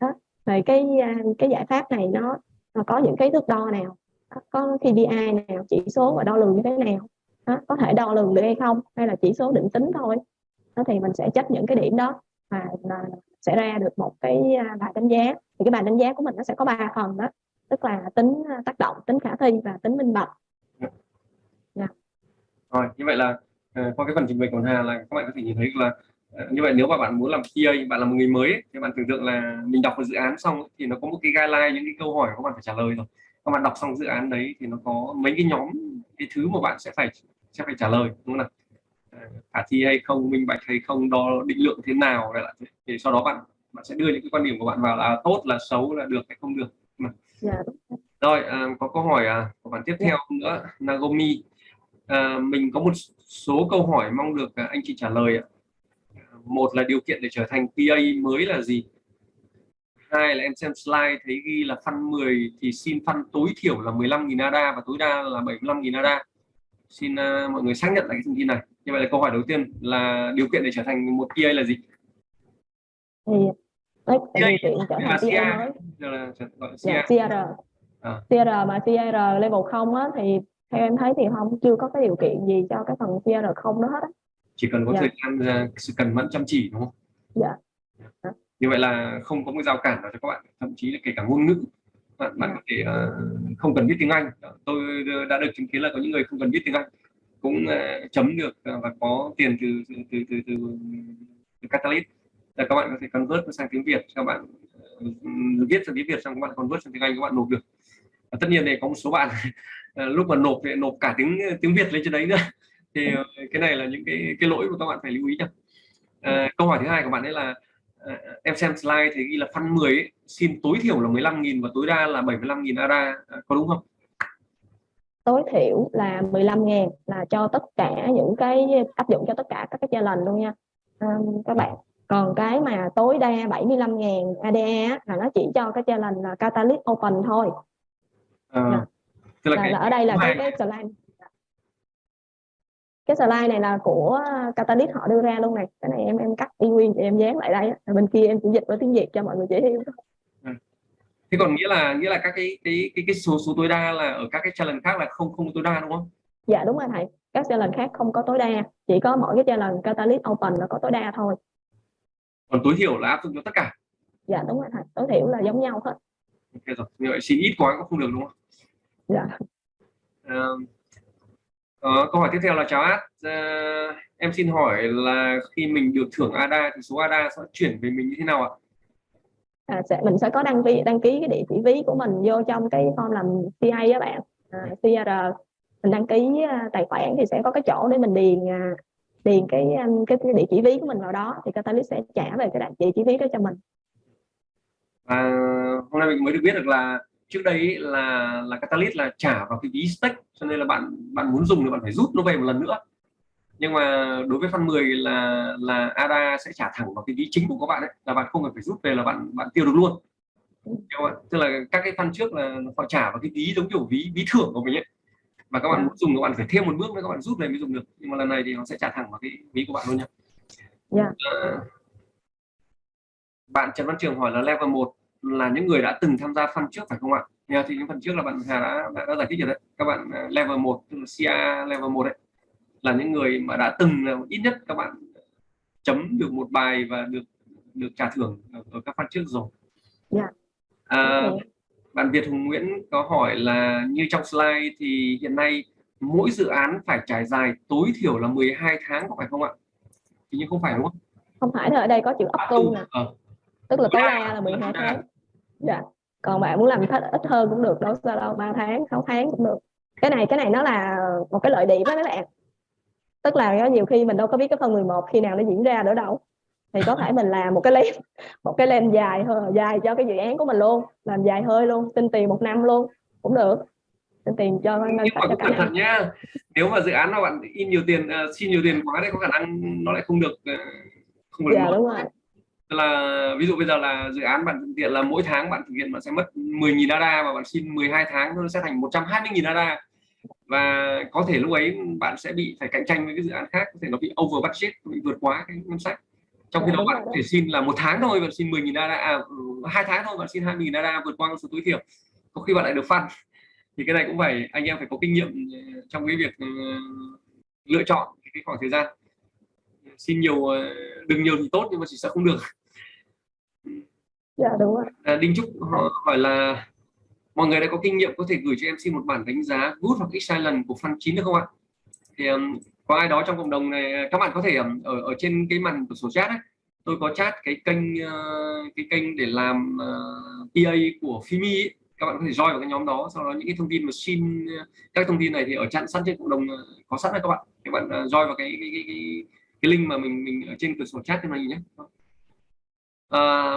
đó. Rồi cái giải pháp này nó có những cái thước đo nào, có KPI nào, chỉ số và đo lường như thế nào đó, có thể đo lường được hay không, hay là chỉ số định tính thôi đó. Thì mình sẽ check những cái điểm đó. và sẽ ra được một cái bài đánh giá. Thì cái bài đánh giá của mình nó sẽ có 3 phần đó, tức là tính tác động, tính khả thi và tính minh bạch. Yeah. Rồi, như vậy là qua cái phần trình bày của Hà là các bạn có thể nhìn thấy là như vậy nếu mà bạn muốn làm PA, bạn là một người mới ấy, thì bạn tưởng tượng là mình đọc một dự án xong ấy, thì nó có một cái guideline, những cái câu hỏi các bạn phải trả lời rồi. Các bạn đọc xong dự án đấy thì nó có mấy cái nhóm, cái thứ mà bạn sẽ phải trả lời, đúng không nào? Khả thi hay không, minh bạch hay không, đo định lượng thế nào, thì sau đó bạn sẽ đưa những cái quan điểm của bạn vào là tốt, là xấu, là được hay không được. Rồi, có câu hỏi của bạn tiếp theo nữa, Nagomi. Mình có một số câu hỏi mong được anh chị trả lời. Một là điều kiện để trở thành PA mới là gì? Hai là em xem slide thấy ghi là Fund 10 thì xin Fund tối thiểu là 15.000 ADA và tối đa là 75.000 ADA. Xin mọi người xác nhận lại cái thông tin này. Như vậy là câu hỏi đầu tiên là điều kiện để trở thành một PA là gì? Thì điều kiện trở thành PA mới. CR mà CR level 0 á, thì theo em thấy thì không chưa có cái điều kiện gì cho cái phần CR 0 đó hết á. Chỉ cần có thời gian, sự cần mẫn chăm chỉ, đúng không? Dạ. Như vậy là không có một rào cản nào cho các bạn, thậm chí là kể cả ngôn ngữ. Bạn có thể không cần biết tiếng Anh. Tôi đã được chứng kiến là có những người không cần biết tiếng Anh cũng chấm được và có tiền từ Catalyst. Là các bạn có thể convert sang tiếng Việt, các bạn viết sang tiếng Việt xong các bạn convert sang tiếng Anh, các bạn nộp được. Và tất nhiên này có một số bạn lúc mà nộp thì nộp cả tiếng Việt lên trên đấy nữa. Thì cái này là những cái lỗi mà các bạn phải lưu ý nhé. Câu hỏi thứ hai của bạn ấy là em xem slide thì ghi là Fund 10 ấy, xin tối thiểu là 15.000 và tối đa là 75.000 ADA, có đúng không? Tối thiểu là 15.000 là cho tất cả những cái áp dụng cho tất cả các cái challenge luôn nha các bạn. Còn cái mà tối đa 75.000 ADA là nó chỉ cho cái challenge là Catalyst Open thôi. Tức là ở đây là cái slide. Cái slide này là của Catalyst họ đưa ra luôn này. Cái này em cắt y nguyên thì em dán lại đây. Bên kia em cũng dịch vào tiếng Việt cho mọi người dễ hiểu. Thế còn nghĩa là các cái số tối đa là ở các cái challenge khác là không tối đa, đúng không? Dạ đúng rồi thầy. Các challenge khác không có tối đa, chỉ có mỗi cái challenge Catalyst Open là có tối đa thôi. Còn tối thiểu là áp dụng cho tất cả. Dạ đúng rồi thầy. Tối thiểu là giống nhau hết. Ok rồi. Như vậy xin ít quá cũng không được, đúng không? Dạ. Câu hỏi tiếp theo là chào Ad, em xin hỏi là khi mình được thưởng ADA thì số ADA sẽ chuyển về mình như thế nào ạ? Mình sẽ có đăng ký cái địa chỉ ví của mình vô trong cái form làm PA các bạn. CR mình đăng ký tài khoản thì sẽ có cái chỗ để mình điền cái địa chỉ ví của mình vào đó, thì Catalyst sẽ trả về cái địa chỉ ví đó cho mình. Hôm nay mình mới được biết được là trước đây là Catalyst là trả vào cái ví stake, cho nên là bạn muốn dùng thì bạn phải rút nó về một lần nữa. Nhưng mà đối với Fund 10 là ADA sẽ trả thẳng vào cái ví chính của các bạn ấy, là bạn không cần phải rút về là bạn tiêu được luôn. Tức là các cái fund trước là họ trả vào cái ví giống kiểu ví thưởng của mình ấy. Và các bạn muốn dùng các bạn phải thêm một bước nữa các bạn rút về mới dùng được. Nhưng mà lần này thì nó sẽ trả thẳng vào cái ví của bạn luôn nha. Bạn Trần Văn Trường hỏi là level 1 là những người đã từng tham gia fund trước phải không ạ? Thì những phần trước là bạn Hà đã giải thích rồi đấy. Các bạn level 1, CA level 1 đấy, là những người mà đã từng ít nhất các bạn chấm được một bài và được trả thưởng ở các fund trước rồi. Bạn Việt Hùng Nguyễn có hỏi là như trong slide thì hiện nay mỗi dự án phải trải dài tối thiểu là 12 tháng có phải không ạ? Thì nhưng không phải đúng không? Không phải, ở đây có chữ up to nè. Tức là tối đa là 12 tháng. Dạ. Còn bạn muốn làm ít hơn cũng được, đâu sao đâu, 3 tháng, 6 tháng cũng được. Cái này nó là một cái lợi điểm đó các bạn. Tức là nhiều khi mình đâu có biết cái phần 11 khi nào nó diễn ra nữa đâu. Thì có thể mình làm một cái lens dài cho cái dự án của mình luôn, làm dài hơi luôn, xin tiền 1 năm luôn cũng được. Xin tiền cho cả năm nhá. Nếu mà dự án mà bạn xin nhiều tiền quá đấy, có khả năng nó lại không được. Dạ đúng rồi. Là ví dụ bây giờ là dự án bạn thực hiện là mỗi tháng bạn thực hiện bạn sẽ mất 10.000 ADA và bạn xin 12 tháng nó sẽ thành 120.000 ADA, và có thể lúc ấy bạn sẽ phải cạnh tranh với cái dự án khác, có thể nó bị over budget, bị vượt quá cái ngân sách, trong khi đó bạn có thể xin là 1 tháng thôi bạn xin 10.000 ADA, 2 tháng thôi bạn xin 20.000 ADA, vượt qua con số tối thiểu có khi bạn lại được fund. Thì cái này cũng phải anh em phải có kinh nghiệm trong cái việc lựa chọn cái khoảng thời gian. xin nhiều, đừng nhiều thì tốt, nhưng mà chỉ sợ không được. Dạ đúng rồi. Đinh Trúc hỏi là mọi người đã có kinh nghiệm có thể gửi cho em xin một bản đánh giá good hoặc excellent của Fund 9 được không ạ? Thì có ai đó trong cộng đồng này, các bạn có thể ở trên cái màn cửa sổ chat ấy, tôi có chat cái kênh để làm PA của Simi ấy. Các bạn có thể join vào cái nhóm đó, sau đó những cái thông tin mà xin các thông tin này thì ở chặn sẵn trên cộng đồng có sẵn đấy các bạn. Các bạn join vào cái link mà mình ở trên cửa sổ chat thế này nhé.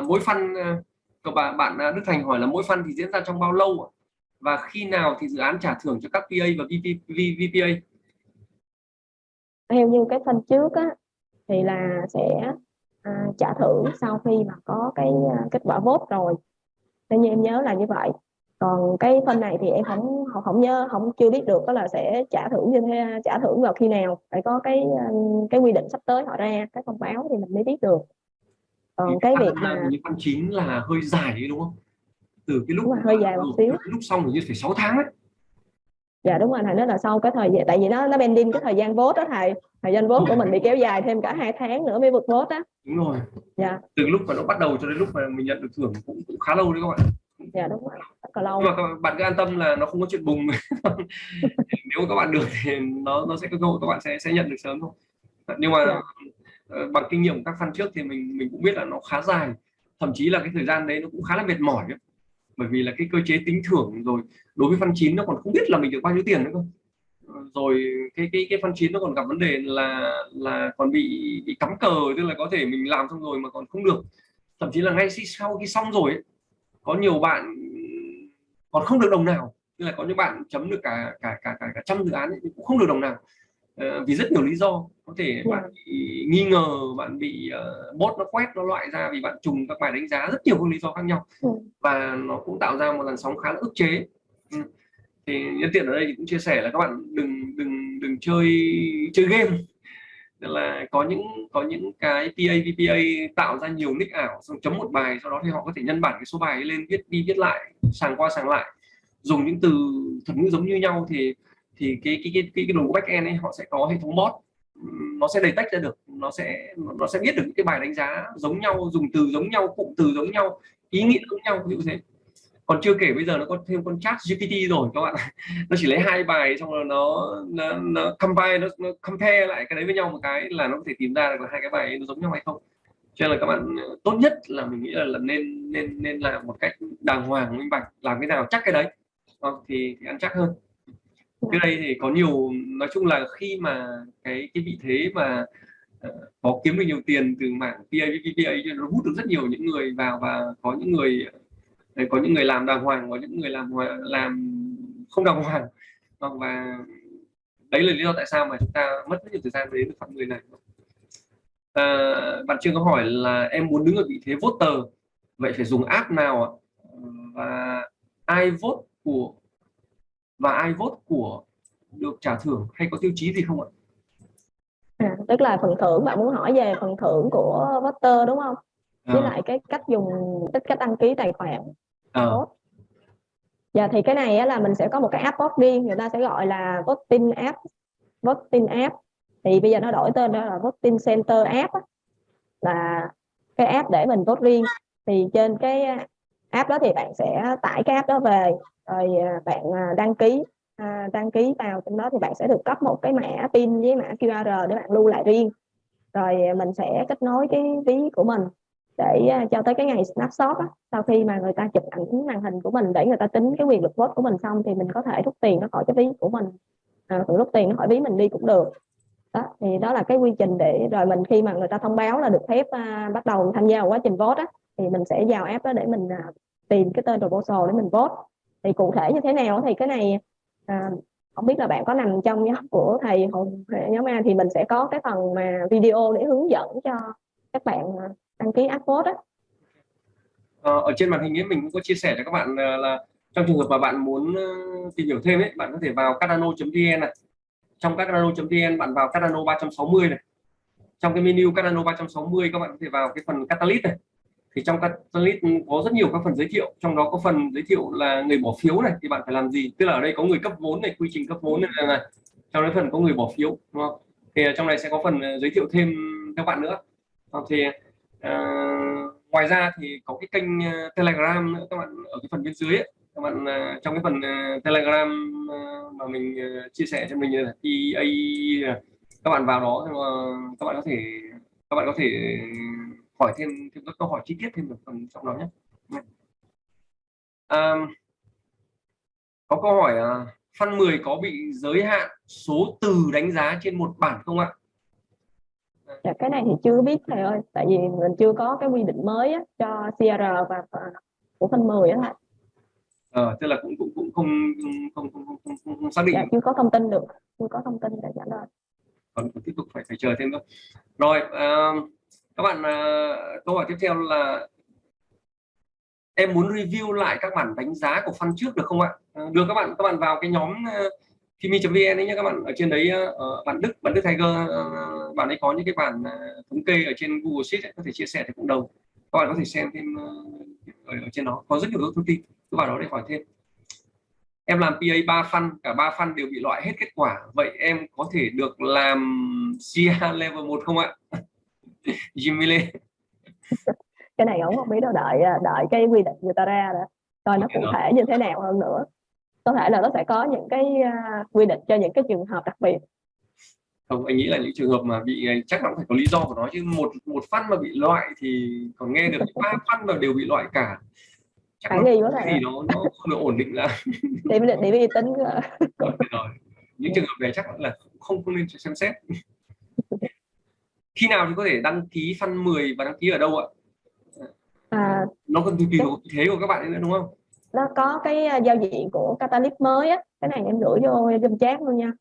Mỗi fund, các bạn Đức Thành hỏi là mỗi fund thì diễn ra trong bao lâu và khi nào thì dự án trả thưởng cho các PA và VPA? Theo như cái fund trước á, thì là sẽ trả thưởng sau khi mà có cái kết quả vote rồi. Nên như em nhớ là như vậy. Còn cái fund này thì em không chưa biết được, đó là sẽ trả thưởng như thế, trả thưởng vào khi nào. Phải có cái quy định sắp tới họ ra cái thông báo thì mình mới biết được. Còn cái việc mà như fund 9 là hơi dài đấy đúng không? Từ cái lúc hơi dài một xíu. Lúc xong thì như phải 6 tháng ấy. Dạ đúng rồi thầy, nó là sau cái thời gian, tại vì nó bending cái thời gian vote đó thầy. Thời gian vote của mình bị kéo dài thêm cả 2 tháng nữa mới vượt vote á. Đúng rồi. Dạ. Từ lúc mà nó bắt đầu cho đến lúc mà mình nhận được thưởng cũng khá lâu đấy các bạn. Dạ đúng rồi, rất là lâu. Nhưng mà các bạn cứ an tâm là nó không có chuyện bùng. Nếu các bạn được thì nó sẽ cơ hội các bạn sẽ nhận được sớm thôi. Nhưng mà dạ, bằng kinh nghiệm của các fund trước thì mình cũng biết là nó khá dài, thậm chí là cái thời gian đấy nó cũng khá là mệt mỏi ấy. Bởi vì là cái cơ chế tính thưởng rồi đối với fund 9 nó còn không biết là mình được bao nhiêu tiền nữa không, rồi cái fund 9 nó còn gặp vấn đề là còn bị cắm cờ, tức là có thể mình làm xong rồi mà còn không được, thậm chí là ngay sau khi xong rồi ấy, có nhiều bạn còn không được đồng nào, tức là có những bạn chấm được cả 100 dự án ấy, cũng không được đồng nào. Vì rất nhiều lý do, có thể bạn bị nghi ngờ, bạn bị bot nó quét, nó loại ra vì bạn trùng các bài đánh giá, rất nhiều lý do khác nhau. Và nó cũng tạo ra một làn sóng khá là ức chế. Thì nhân tiện ở đây thì cũng chia sẻ là các bạn đừng chơi game. Tức là có những cái PA, VPA tạo ra nhiều nick ảo, xong chấm một bài, sau đó thì họ có thể nhân bản cái số bài lên, viết đi viết lại, sàng qua sàng lại, dùng những từ thuật ngữ giống như nhau thì cái đồ back end ấy họ sẽ có hệ thống bot, nó sẽ detect ra được, nó sẽ biết được những cái bài đánh giá giống nhau, dùng từ giống nhau, cụm từ giống nhau, ý nghĩa giống nhau như thế. Còn chưa kể bây giờ nó có thêm con chat GPT rồi các bạn, nó chỉ lấy 2 bài xong rồi nó combine, nó compare lại cái đấy với nhau một cái là nó có thể tìm ra được là 2 cái bài ấy nó giống nhau hay không. Cho nên là các bạn tốt nhất là mình nghĩ là nên làm một cách đàng hoàng, minh bạch, làm cái nào chắc cái đấy thì ăn chắc hơn. Cái đây thì có nhiều, nói chung là khi mà cái vị thế mà có kiếm được nhiều tiền từ mảng PA, VPA nó hút được rất nhiều những người vào, và có những người làm đàng hoàng, có những người làm không đàng hoàng, và đấy là lý do tại sao mà chúng ta mất rất nhiều thời gian đến được phần người này. Bạn Trương có hỏi là em muốn đứng ở vị thế voter, vậy phải dùng app nào ạ? Và ai vote của được trả thưởng hay có tiêu chí gì không ạ? Tức là phần thưởng, bạn muốn hỏi về phần thưởng của voter đúng không? Với lại cái cách dùng, cách đăng ký tài khoản. Dạ thì cái này là mình sẽ có một cái app vote riêng, người ta sẽ gọi là voting app. Thì bây giờ nó đổi tên là voting center app, là cái app để mình vote riêng. Thì trên cái app đó thì bạn sẽ tải cái app đó về, rồi bạn đăng ký vào trong đó thì bạn sẽ được cấp một cái mã PIN với mã QR để bạn lưu lại riêng. Rồi mình sẽ kết nối cái ví của mình để cho tới cái ngày snapshot á, sau khi mà người ta chụp ảnh màn hình của mình để người ta tính cái quyền lực vote của mình xong thì mình có thể rút tiền nó khỏi cái ví của mình, rút tiền nó khỏi ví mình đi cũng được. Đó, thì đó là cái quy trình để rồi mình khi mà người ta thông báo là được phép bắt đầu tham gia quá trình vote á, thì mình sẽ vào app đó để mình tìm cái tên proposal để mình vote. Thì cụ thể như thế nào thì cái này không biết là bạn có nằm trong nhóm của thầy nhóm A thì mình sẽ có cái phần mà video để hướng dẫn cho các bạn đăng ký app vote đó. Ở trên màn hình ấy mình cũng có chia sẻ cho các bạn là trong trường hợp mà bạn muốn tìm hiểu thêm ấy, bạn có thể vào Cardano.vn này. Trong Cardano.vn bạn vào Cardano 360 này. Trong cái menu Cardano 360 các bạn có thể vào cái phần Catalyst này. Thì trong Catalyst có rất nhiều các phần giới thiệu, trong đó có phần giới thiệu là người bỏ phiếu này thì bạn phải làm gì, tức là ở đây có người cấp vốn này, quy trình cấp vốn này, trong đấy phần có người bỏ phiếu đúng không? Thì trong này sẽ có phần giới thiệu thêm các bạn nữa. Thì ngoài ra thì có cái kênh Telegram nữa các bạn, ở cái phần bên dưới ấy, các bạn trong cái phần Telegram mà mình chia sẻ cho mình là PA, các bạn vào đó các bạn có thể hỏi thêm các câu hỏi chi tiết thêm được phần trong đó nhé. Có câu hỏi Fund 10 có bị giới hạn số từ đánh giá trên một bản không ạ? Dạ, cái này thì chưa biết thầy ơi, tại vì mình chưa có cái quy định mới á, cho CR và của Fund 10 á. Tức là cũng không xác định. Dạ, chưa có thông tin được, chưa có thông tin để trả lời. Còn tiếp tục phải chờ thêm thôi. Rồi các bạn, câu hỏi tiếp theo là em muốn review lại các bản đánh giá của Fund trước được không ạ? Được, các bạn vào cái nhóm Simi.vn đấy nhé các bạn. Ở trên đấy bạn Đức Tiger, bạn ấy có những cái bản thống kê ở trên Google Sheet ấy, có thể chia sẻ cho cộng đồng. Các bạn có thể xem thêm ở trên đó có rất nhiều thông tin, cứ vào đó để hỏi thêm. Em làm PA 3 fund, cả 3 fund đều bị loại hết kết quả, vậy em có thể được làm CR level 1 không ạ? Jimmy Lê. Cái này ổng không biết đâu, đợi cái quy định người ta ra đã, coi nó cụ thể như thế nào hơn nữa. Có thể là nó sẽ có những cái quy định cho những cái trường hợp đặc biệt. Không, anh nghĩ là những trường hợp mà bị chắc là cũng phải có lý do của nó chứ, một fund mà bị loại thì còn nghe được, 3 fund mà đều bị loại cả. Chắc là gì nó không được ổn định lắm. Để uy tín. Rồi, những trường hợp này chắc là không nên xem xét. Khi nào thì có thể đăng ký Fund 10 và đăng ký ở đâu ạ? Nó còn tùy vào thế của các bạn ấy nữa đúng không? Nó có cái giao diện của Catalyst mới á, cái này em gửi vô trong chat luôn nha.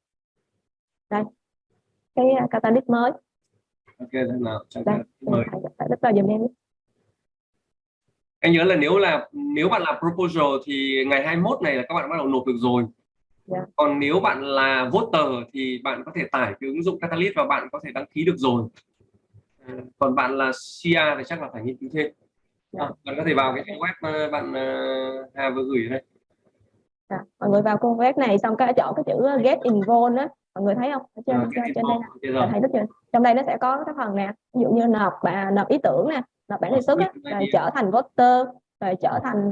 Đây, cái Catalyst mới. Ok, thế nào? Rất là dùm em. Anh nhớ là nếu bạn làm proposal thì ngày 21 này là các bạn bắt đầu nộp được rồi. Yeah. Còn nếu bạn là voter thì bạn có thể tải cái ứng dụng Catalyst và bạn có thể đăng ký được rồi. Còn bạn là CR thì chắc là phải nghiên cứu thêm. Yeah. Bạn có thể vào cái trang web bạn Hà vừa gửi đây. À, mọi người vào con web này xong cái chọn cái chữ get involved á, mọi người thấy không? Ở trên trên đây nè. Thấy rất nhiều. Trong đây nó sẽ có cái phần nè, ví dụ như nộp ý tưởng nè, nộp bản đề xuất á, rồi trở thành voter, rồi trở thành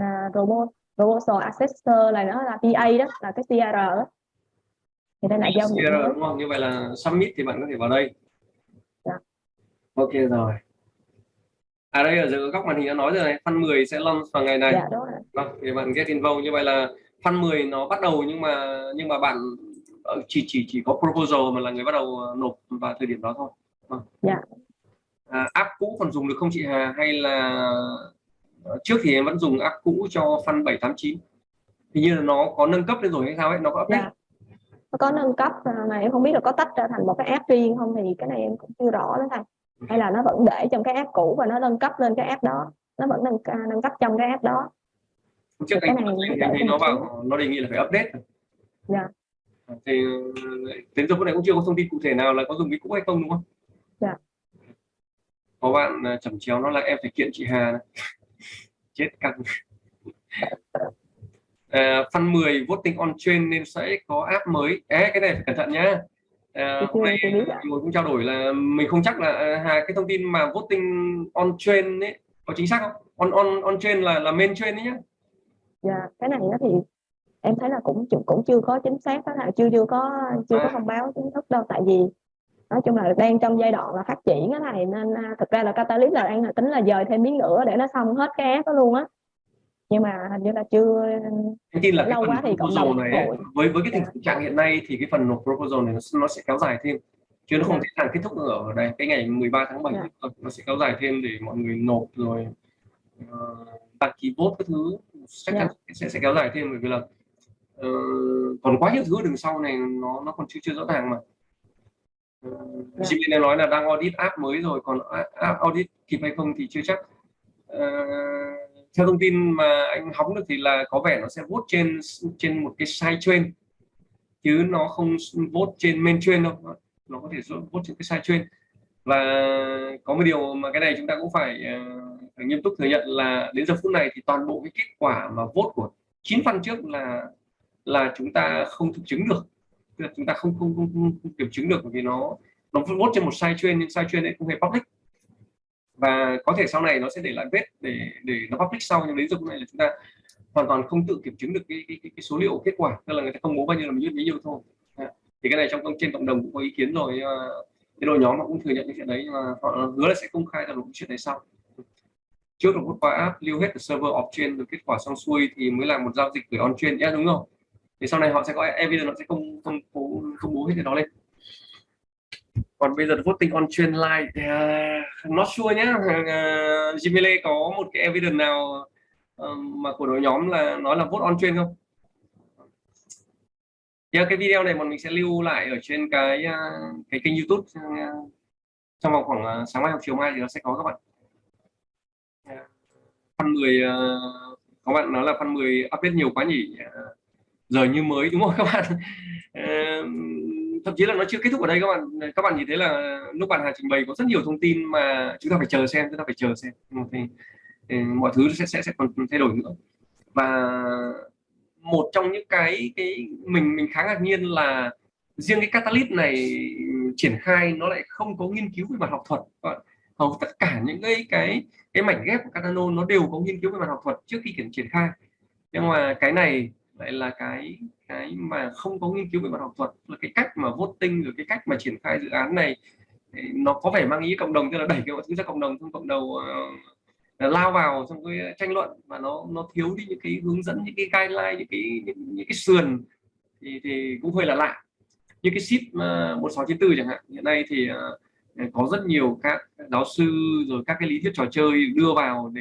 proposal assessor, là nó là PA đó, là cái CR đó. Thì đây là giao diện đúng không? Như vậy là submit thì bạn có thể vào đây. Đó. Ok rồi. À đây ở dưới góc màn hình nó nói rồi này, Fund 10 sẽ launch vào ngày này. Dạ, đúng rồi. Đó, thì bạn get involved, như vậy là Fund 10 nó bắt đầu, nhưng mà bạn chỉ có proposal mà là người bắt đầu nộp vào thời điểm đó thôi. Đó. Dạ. App cũ còn dùng được không chị Hà, hay là trước thì em vẫn dùng app cũ cho Fund 789? Thì như là nó có nâng cấp lên rồi hay sao ấy, nó có update. Nó có nâng cấp mà em không biết là có tách ra thành một cái app riêng không, thì cái này em cũng chưa rõ nữa thầy. Hay là nó vẫn để trong cái app cũ và nó nâng cấp lên cái app đó, nó vẫn nâng cấp trong cái app đó. Trước cái này thì nó bảo nó đề nghị là phải update. Dạ. Thì đến giờ phút này cũng chưa có thông tin cụ thể nào là có dùng cái cũ hay không đúng không? Dạ. Có bạn chẩm chéo nó là em phải kiện chị Hà. Chết căng. Fund 10 voting on chain nên sẽ có app mới. Cái này phải cẩn thận nhá. Hôm nay mình cũng trao đổi là mình không chắc là Hà, cái thông tin mà voting on chain ấy có chính xác không? On chain là main chain đấy nhá. Dạ, cái này thì em thấy là cũng chưa có chính xác, chưa có thông báo chính thức đâu, tại vì nói chung là đang trong giai đoạn là phát triển cái này, nên thực ra là Catalyst là đang tính là dời thêm miếng nữa để nó xong hết cái app đó luôn á, nhưng mà hình như là chưa. Em tin là lâu quá thì cộng đồng này với cái tình trạng hiện nay thì cái phần proposal này nó sẽ kéo dài thêm chứ nó không thể nào kết thúc ở đây cái ngày 13 tháng 7 nó sẽ kéo dài thêm để mọi người nộp rồi đăng ký vote các thứ, chắc chắn sẽ kéo dài thêm, bởi vì là còn quá nhiều thứ ở đằng sau này nó còn chưa rõ ràng mà. Chị bên em nói là đang audit app mới rồi, còn app audit kịp hay không thì chưa chắc. Theo thông tin mà anh hóng được thì là có vẻ nó sẽ vote trên một cái side chain chứ nó không vote trên main chain đâu, nó có thể vote trên cái side chain. Và có một điều mà cái này chúng ta cũng phải nghiêm túc thừa nhận là đến giờ phút này thì toàn bộ cái kết quả mà vote của 9 fund trước là chúng ta không thực chứng được. Chúng ta không kiểm chứng được vì nó nó vote trên một side chain nhưng side chain ấy không hề public, và có thể sau này nó sẽ để lại vết để nó public sau, nhưng đến giờ này là chúng ta hoàn toàn không tự kiểm chứng được cái số liệu kết quả, tức là người ta công bố bao nhiêu là bấy nhiêu thôi. Thì cái này trên cộng đồng cũng có ý kiến rồi, cái đội nhóm họ cũng thừa nhận cái chuyện đấy, nhưng mà họ hứa là sẽ công khai ra một chuyện này sau. Trước là hút qua app, lưu hết server off chain rồi kết quả xong xuôi thì mới làm một giao dịch gửi on chain, đúng không? Thì sau này họ sẽ có evidence, họ sẽ công bố hết cái đó lên. Còn bây giờ voting on chain live, not sure nhé. Jimile có một cái evidence nào mà của đội nhóm là nói là vote on chain không? Yeah, cái video này bọn mình sẽ lưu lại ở trên cái kênh YouTube trong vòng khoảng sáng mai hoặc chiều mai thì nó sẽ có các bạn. Fund 10 các bạn nói là Fund 10 update nhiều quá nhỉ, giờ như mới, đúng không các bạn? Thậm chí là nó chưa kết thúc ở đây các bạn. Các bạn nhìn thấy là lúc bạn Hà trình bày có rất nhiều thông tin mà chúng ta phải chờ xem, thì mọi thứ sẽ còn thay đổi nữa. Và một trong những cái mình khá ngạc nhiên là riêng cái Catalyst này triển khai nó lại không có nghiên cứu về mặt học thuật. Hầu tất cả những cái mảnh ghép của Cardano nó đều có nghiên cứu về mặt học thuật trước khi triển khai, nhưng mà cái này lại là cái mà không có nghiên cứu về mặt học thuật, là cái cách mà voting rồi cái cách mà triển khai dự án này nó có vẻ mang ý cộng đồng, tức là đẩy cái mọi thứ ra cộng đồng, xong cộng đồng lao vào trong cái tranh luận, mà nó thiếu đi những cái hướng dẫn, những cái guideline, những cái sườn thì cũng hơi là lạ. Như cái ship 1694 chẳng hạn, hiện nay thì có rất nhiều các giáo sư rồi các cái lý thuyết trò chơi đưa vào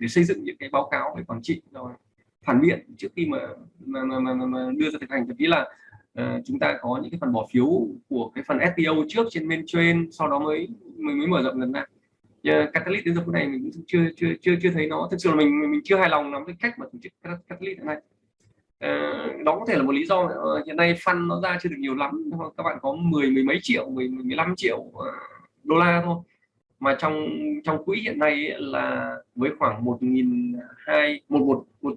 để xây dựng những cái báo cáo về quản trị rồi phản biện trước khi mà đưa ra thực hành. Thậm chí là chúng ta có những cái phần bỏ phiếu của cái phần SPO trước trên main chain, sau đó mới mở rộng lần này. Catalyst đến giờ phút này mình cũng chưa thấy nó, thực sự là mình chưa hài lòng lắm với cách mà tổ chức Catalyst hiện nay. Đó có thể là một lý do hiện nay fund nó ra chưa được nhiều lắm, các bạn có 10, 17 triệu, 15 triệu đô la thôi, mà trong quỹ hiện nay là với khoảng 1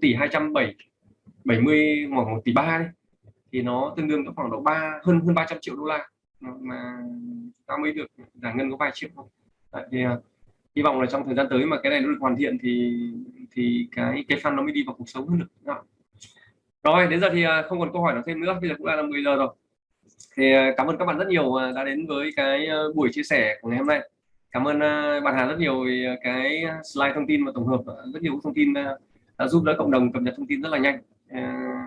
tỷ 270 hoặc 1 tỷ 3 đấy, thì nó tương đương khoảng độ hơn 300 triệu đô la mà ta mới được giải ngân có vài triệu thôi. Thì hy vọng là trong thời gian tới mà cái này nó được hoàn thiện thì cái fund nó mới đi vào cuộc sống hơn được. Rồi, đến giờ thì không còn câu hỏi nào thêm nữa, bây giờ cũng là 10 giờ rồi. Thì cảm ơn các bạn rất nhiều đã đến với cái buổi chia sẻ của ngày hôm nay. Cảm ơn bạn Hà rất nhiều về cái slide thông tin và tổng hợp rất nhiều thông tin đã giúp đỡ cộng đồng cập nhật thông tin rất là nhanh.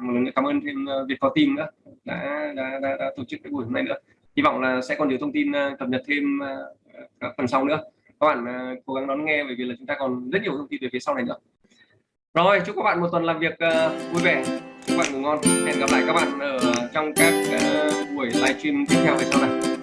Một lần nữa cảm ơn thêm Việt có Tim nữa đã tổ chức cái buổi hôm nay nữa. Hy vọng là sẽ còn nhiều thông tin cập nhật thêm các phần sau nữa. Các bạn cố gắng đón nghe bởi vì là chúng ta còn rất nhiều thông tin về phía sau này nữa. Rồi, chúc các bạn một tuần làm việc vui vẻ, chúc các bạn ngủ ngon. Hẹn gặp lại các bạn ở trong các buổi livestream tiếp theo về sau này.